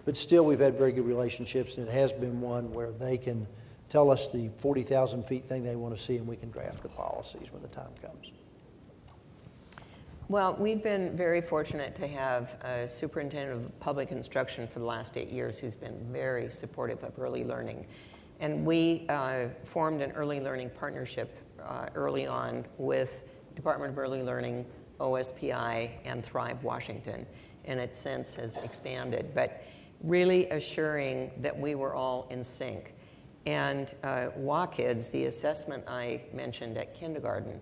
but still we've had very good relationships, and it has been one where they can tell us the forty thousand feet thing they want to see, and we can draft the policies when the time comes. Well, we've been very fortunate to have a superintendent of public instruction for the last eight years who's been very supportive of early learning. And we uh, formed an early learning partnership uh, early on with Department of Early Learning, O S P I, and Thrive Washington, and it since has expanded. But really assuring that we were all in sync. And uh, W A-KIDS, the assessment I mentioned at kindergarten,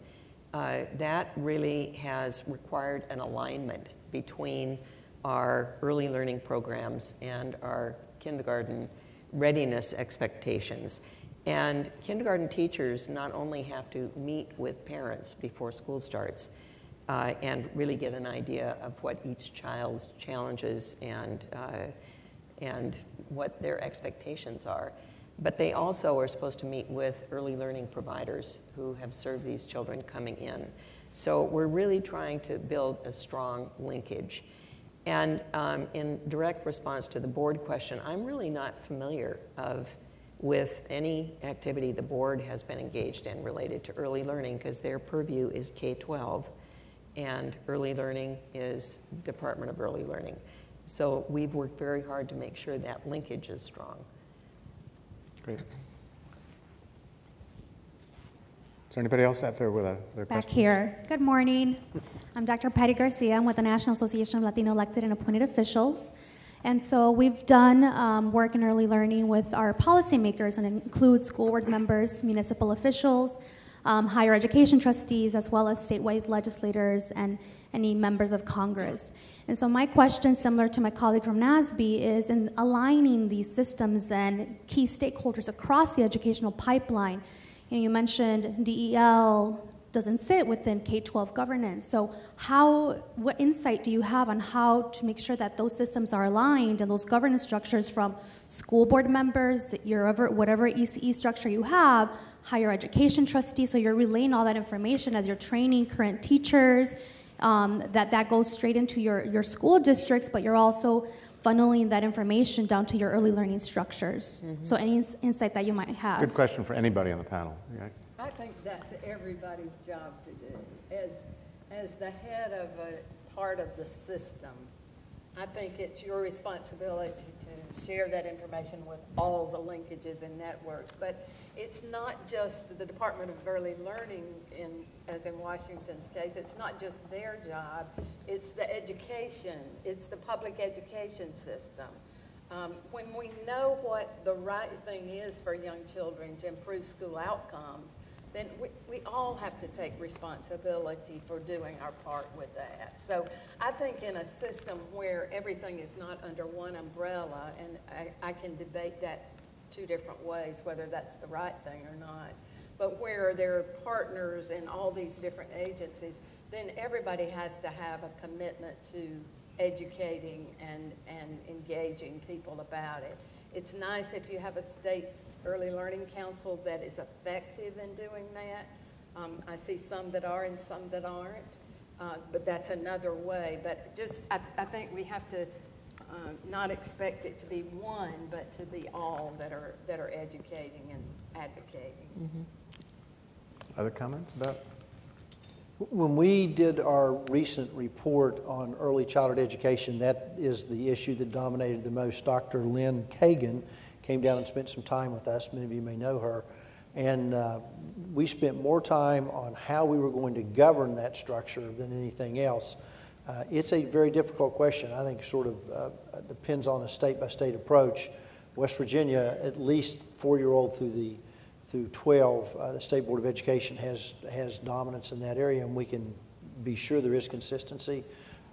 Uh, that really has required an alignment between our early learning programs and our kindergarten readiness expectations. And kindergarten teachers not only have to meet with parents before school starts uh, and really get an idea of what each child's challenges and, uh, and what their expectations are, but they also are supposed to meet with early learning providers who have served these children coming in. So we're really trying to build a strong linkage. And um, in direct response to the board question, I'm really not familiar of, with any activity the board has been engaged in related to early learning, because their purview is K twelve, and early learning is Department of Early Learning. So we've worked very hard to make sure that linkage is strong. Great. Is there anybody else out there with a, their Back questions? Here. Good morning. I'm Doctor Patty Garcia. I'm with the National Association of Latino Elected and Appointed Officials. And so we've done um, work in early learning with our policymakers, and it includes school board members, municipal officials, um, higher education trustees, as well as statewide legislators and any members of Congress. And so my question, similar to my colleague from N A S B, is in aligning these systems and key stakeholders across the educational pipeline. You know, you mentioned D E L doesn't sit within K twelve governance. So how, what insight do you have on how to make sure that those systems are aligned and those governance structures from school board members, that your whatever E C E structure you have, higher education trustees, so you're relaying all that information as you're training current teachers, Um, that that goes straight into your, your school districts, but you're also funneling that information down to your early learning structures. Mm-hmm. So any ins insight that you might have. Good question for anybody on the panel. Yeah. I think that's everybody's job to do. As, as the head of a part of the system, I think it's your responsibility to share that information with all the linkages and networks. But it's not just the Department of Early Learning, in, as in Washington's case, it's not just their job, it's the education, it's the public education system. Um, when we know what the right thing is for young children to improve school outcomes, then we, we all have to take responsibility for doing our part with that. So I think in a system where everything is not under one umbrella, and I, I can debate that two different ways, whether that's the right thing or not, but where there are partners in all these different agencies, then everybody has to have a commitment to educating and, and engaging people about it. It's nice if you have a state early learning council that is effective in doing that. Um, I see some that are and some that aren't, uh, but that's another way. But just, I, I think we have to uh, not expect it to be one, but to be all that are, that are educating and advocating. Mm-hmm. Other comments about? When we did our recent report on early childhood education, that is the issue that dominated the most. Doctor Lynn Kagan came down and spent some time with us. Many of you may know her. And uh, we spent more time on how we were going to govern that structure than anything else. Uh, it's a very difficult question. I think sort of uh, depends on a state-by-state approach. West Virginia, at least four-year-old through the through twelve, uh, the State Board of Education has, has dominance in that area, and we can be sure there is consistency.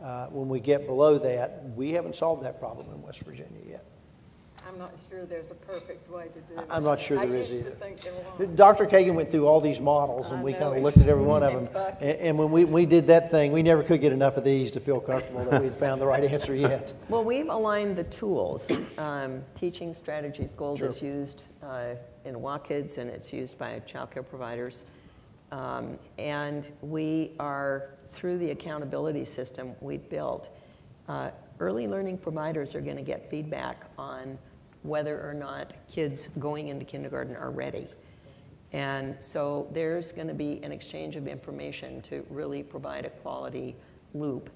Uh, when we get below that, we haven't solved that problem in West Virginia yet. I'm not sure there's a perfect way to do it. I'm not sure there is either. I used to think there was. Doctor Kagan went through all these models, and I we kind of looked at every one of them. And, and when we, we did that thing, we never could get enough of these to feel comfortable that we'd found the right answer yet. Well, we've aligned the tools. Um, teaching strategies, goals sure. is used uh, in W A-KIDS, and it's used by child care providers. Um, and we are, through the accountability system we built, uh, early learning providers are going to get feedback on whether or not kids going into kindergarten are ready. And so there's going to be an exchange of information to really provide a quality loop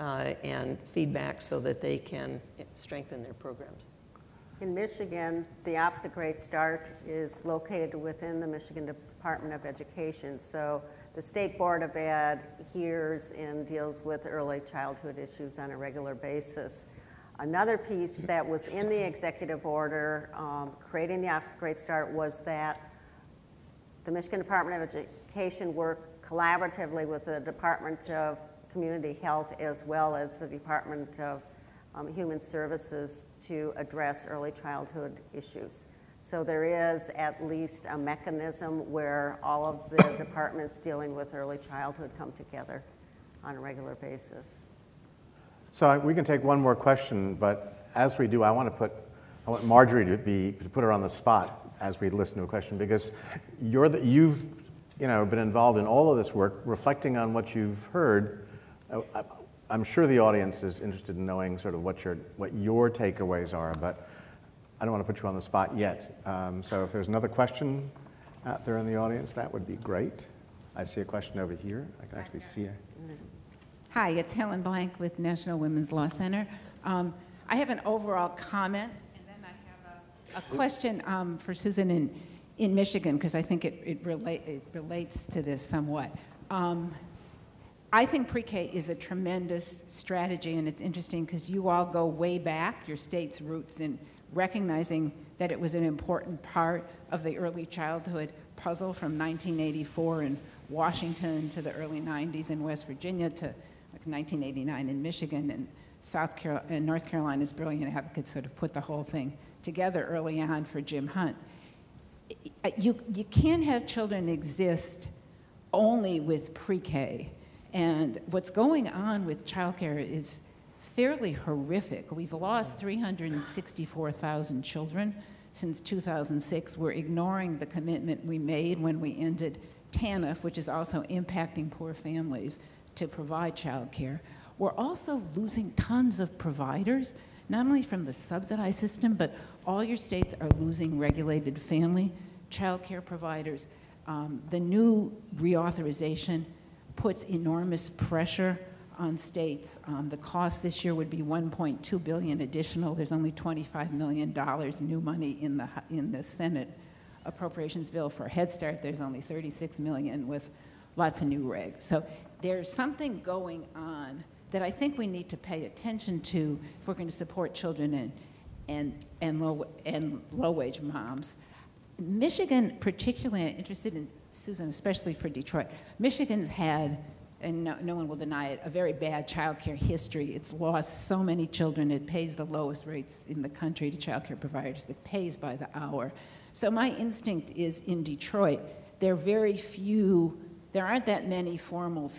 uh, and feedback so that they can strengthen their programs. In Michigan, the Office of Great Start is located within the Michigan Department of Education. So the State Board of Ed hears and deals with early childhood issues on a regular basis. Another piece that was in the executive order um, creating the Office of Great Start was that the Michigan Department of Education worked collaboratively with the Department of Community Health as well as the Department of um, Human Services to address early childhood issues. So there is at least a mechanism where all of the departments dealing with early childhood come together on a regular basis. So we can take one more question, but as we do, I want to put, I want Marjorie to be, to put her on the spot as we listen to a question, because you're the, you've, you know, been involved in all of this work, reflecting on what you've heard. I'm sure the audience is interested in knowing sort of what your, what your takeaways are, but I don't want to put you on the spot yet. Um, so if there's another question out there in the audience, that would be great. I see a question over here. I can actually see it. Hi, it's Helen Blank with National Women's Law Center. Um, I have an overall comment, and then I have a, a question um, for Susan in, in Michigan, because I think it, it, relate, it relates to this somewhat. Um, I think pre-K is a tremendous strategy, and it's interesting because you all go way back, your state's roots in recognizing that it was an important part of the early childhood puzzle from nineteen eighty-four in Washington to the early nineties in West Virginia to nineteen eighty-nine in Michigan, and South Carol and North Carolina's brilliant advocates sort of put the whole thing together early on for Jim Hunt. You, you can't have children exist only with pre-K, and what's going on with childcare is fairly horrific. We've lost three hundred sixty-four thousand children since two thousand six. We're ignoring the commitment we made when we ended TANF, which is also impacting poor families, to provide child care. We're also losing tons of providers, not only from the subsidized system, but all your states are losing regulated family child care providers. Um, the new reauthorization puts enormous pressure on states. Um, the cost this year would be one point two billion dollars additional. There's only twenty-five million dollars new money in the, in the Senate appropriations bill for Head Start. There's only thirty-six million dollars with lots of new regs. So there's something going on that I think we need to pay attention to if we're going to support children and, and, and, low, and low-wage moms. Michigan, particularly, I'm interested in Susan, especially for Detroit. Michigan's had, and no, no one will deny it, a very bad child care history. It's lost so many children. It pays the lowest rates in the country to child care providers. It pays by the hour. So my instinct is in Detroit, there are very few, there aren't that many formal,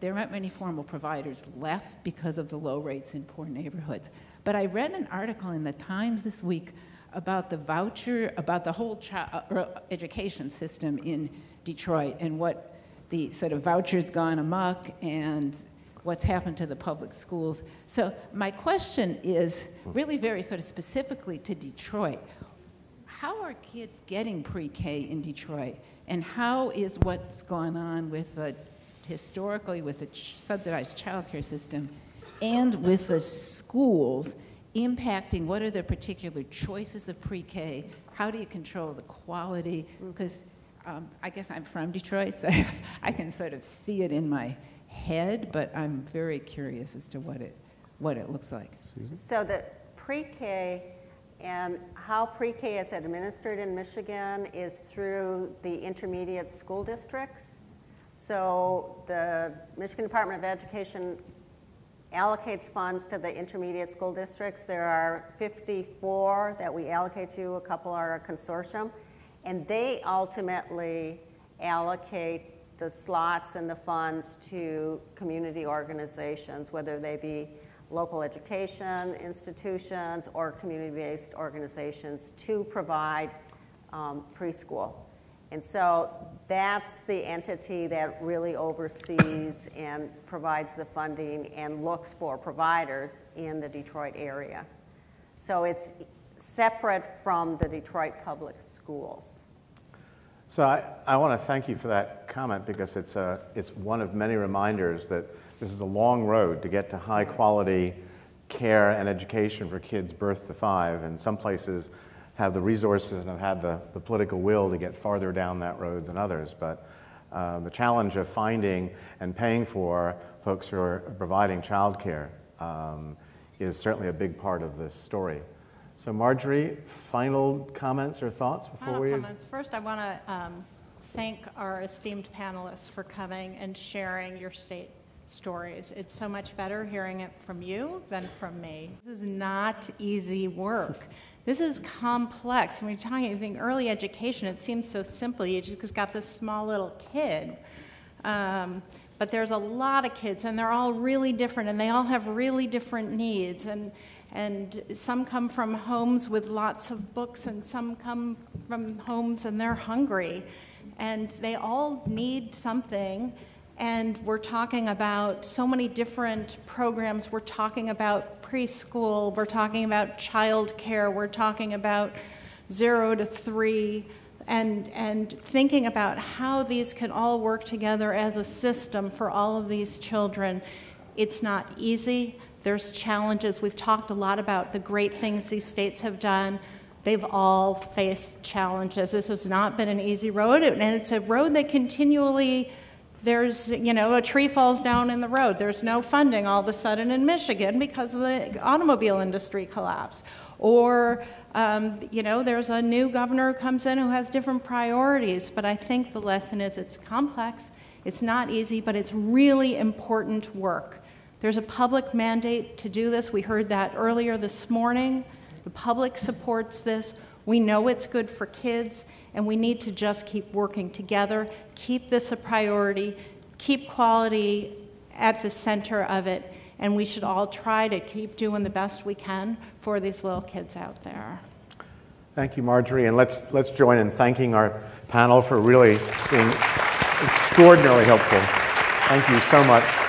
there aren't many formal providers left because of the low rates in poor neighborhoods. But I read an article in the Times this week about the voucher, about the whole child education system in Detroit and what the sort of voucher's gone amok and what's happened to the public schools. So my question is really very sort of specifically to Detroit. How are kids getting pre-K in Detroit? And how is what's gone on with the, historically with the subsidized childcare system and with the schools impacting what are the particular choices of pre-K? How do you control the quality? Because um, I guess I'm from Detroit, so I can sort of see it in my head, but I'm very curious as to what it, what it looks like. Susan? So the pre-K and how pre-K is administered in Michigan is through the intermediate school districts. So the Michigan Department of Education allocates funds to the intermediate school districts. There are fifty-four that we allocate to, a couple are a consortium, and they ultimately allocate the slots and the funds to community organizations, whether they be local education institutions or community-based organizations to provide um, preschool. And so that's the entity that really oversees and provides the funding and looks for providers in the Detroit area. So it's separate from the Detroit Public Schools. So I, I want to thank you for that comment because it's, a, it's one of many reminders that this is a long road to get to high quality care and education for kids birth to five. And some places have the resources and have had the, the political will to get farther down that road than others. But uh, the challenge of finding and paying for folks who are providing childcare um, is certainly a big part of this story. So Marjorie, final comments or thoughts before final we... Final comments. First, I want to um, thank our esteemed panelists for coming and sharing your state stories. It's so much better hearing it from you than from me. This is not easy work. This is complex. When you're talking anything early education, it seems so simple. You just got this small little kid. Um, but there's a lot of kids, and they're all really different, and they all have really different needs. And, and some come from homes with lots of books, and some come from homes and they're hungry. And they all need something. And we're talking about so many different programs. We're talking about preschool, we're talking about child care, we're talking about zero to three, and, and thinking about how these can all work together as a system for all of these children. It's not easy. There's challenges. We've talked a lot about the great things these states have done. They've all faced challenges. This has not been an easy road, and it's a road that continually there's, you know, a tree falls down in the road. There's no funding all of a sudden in Michigan because of the automobile industry collapse. Or, um, you know, there's a new governor who comes in who has different priorities. But I think the lesson is it's complex, it's not easy, but it's really important work. There's a public mandate to do this. We heard that earlier this morning. The public supports this. We know it's good for kids, and we need to just keep working together, keep this a priority, keep quality at the center of it, and we should all try to keep doing the best we can for these little kids out there. Thank you, Marjorie, and let's, let's join in thanking our panel for really being extraordinarily helpful. Thank you so much.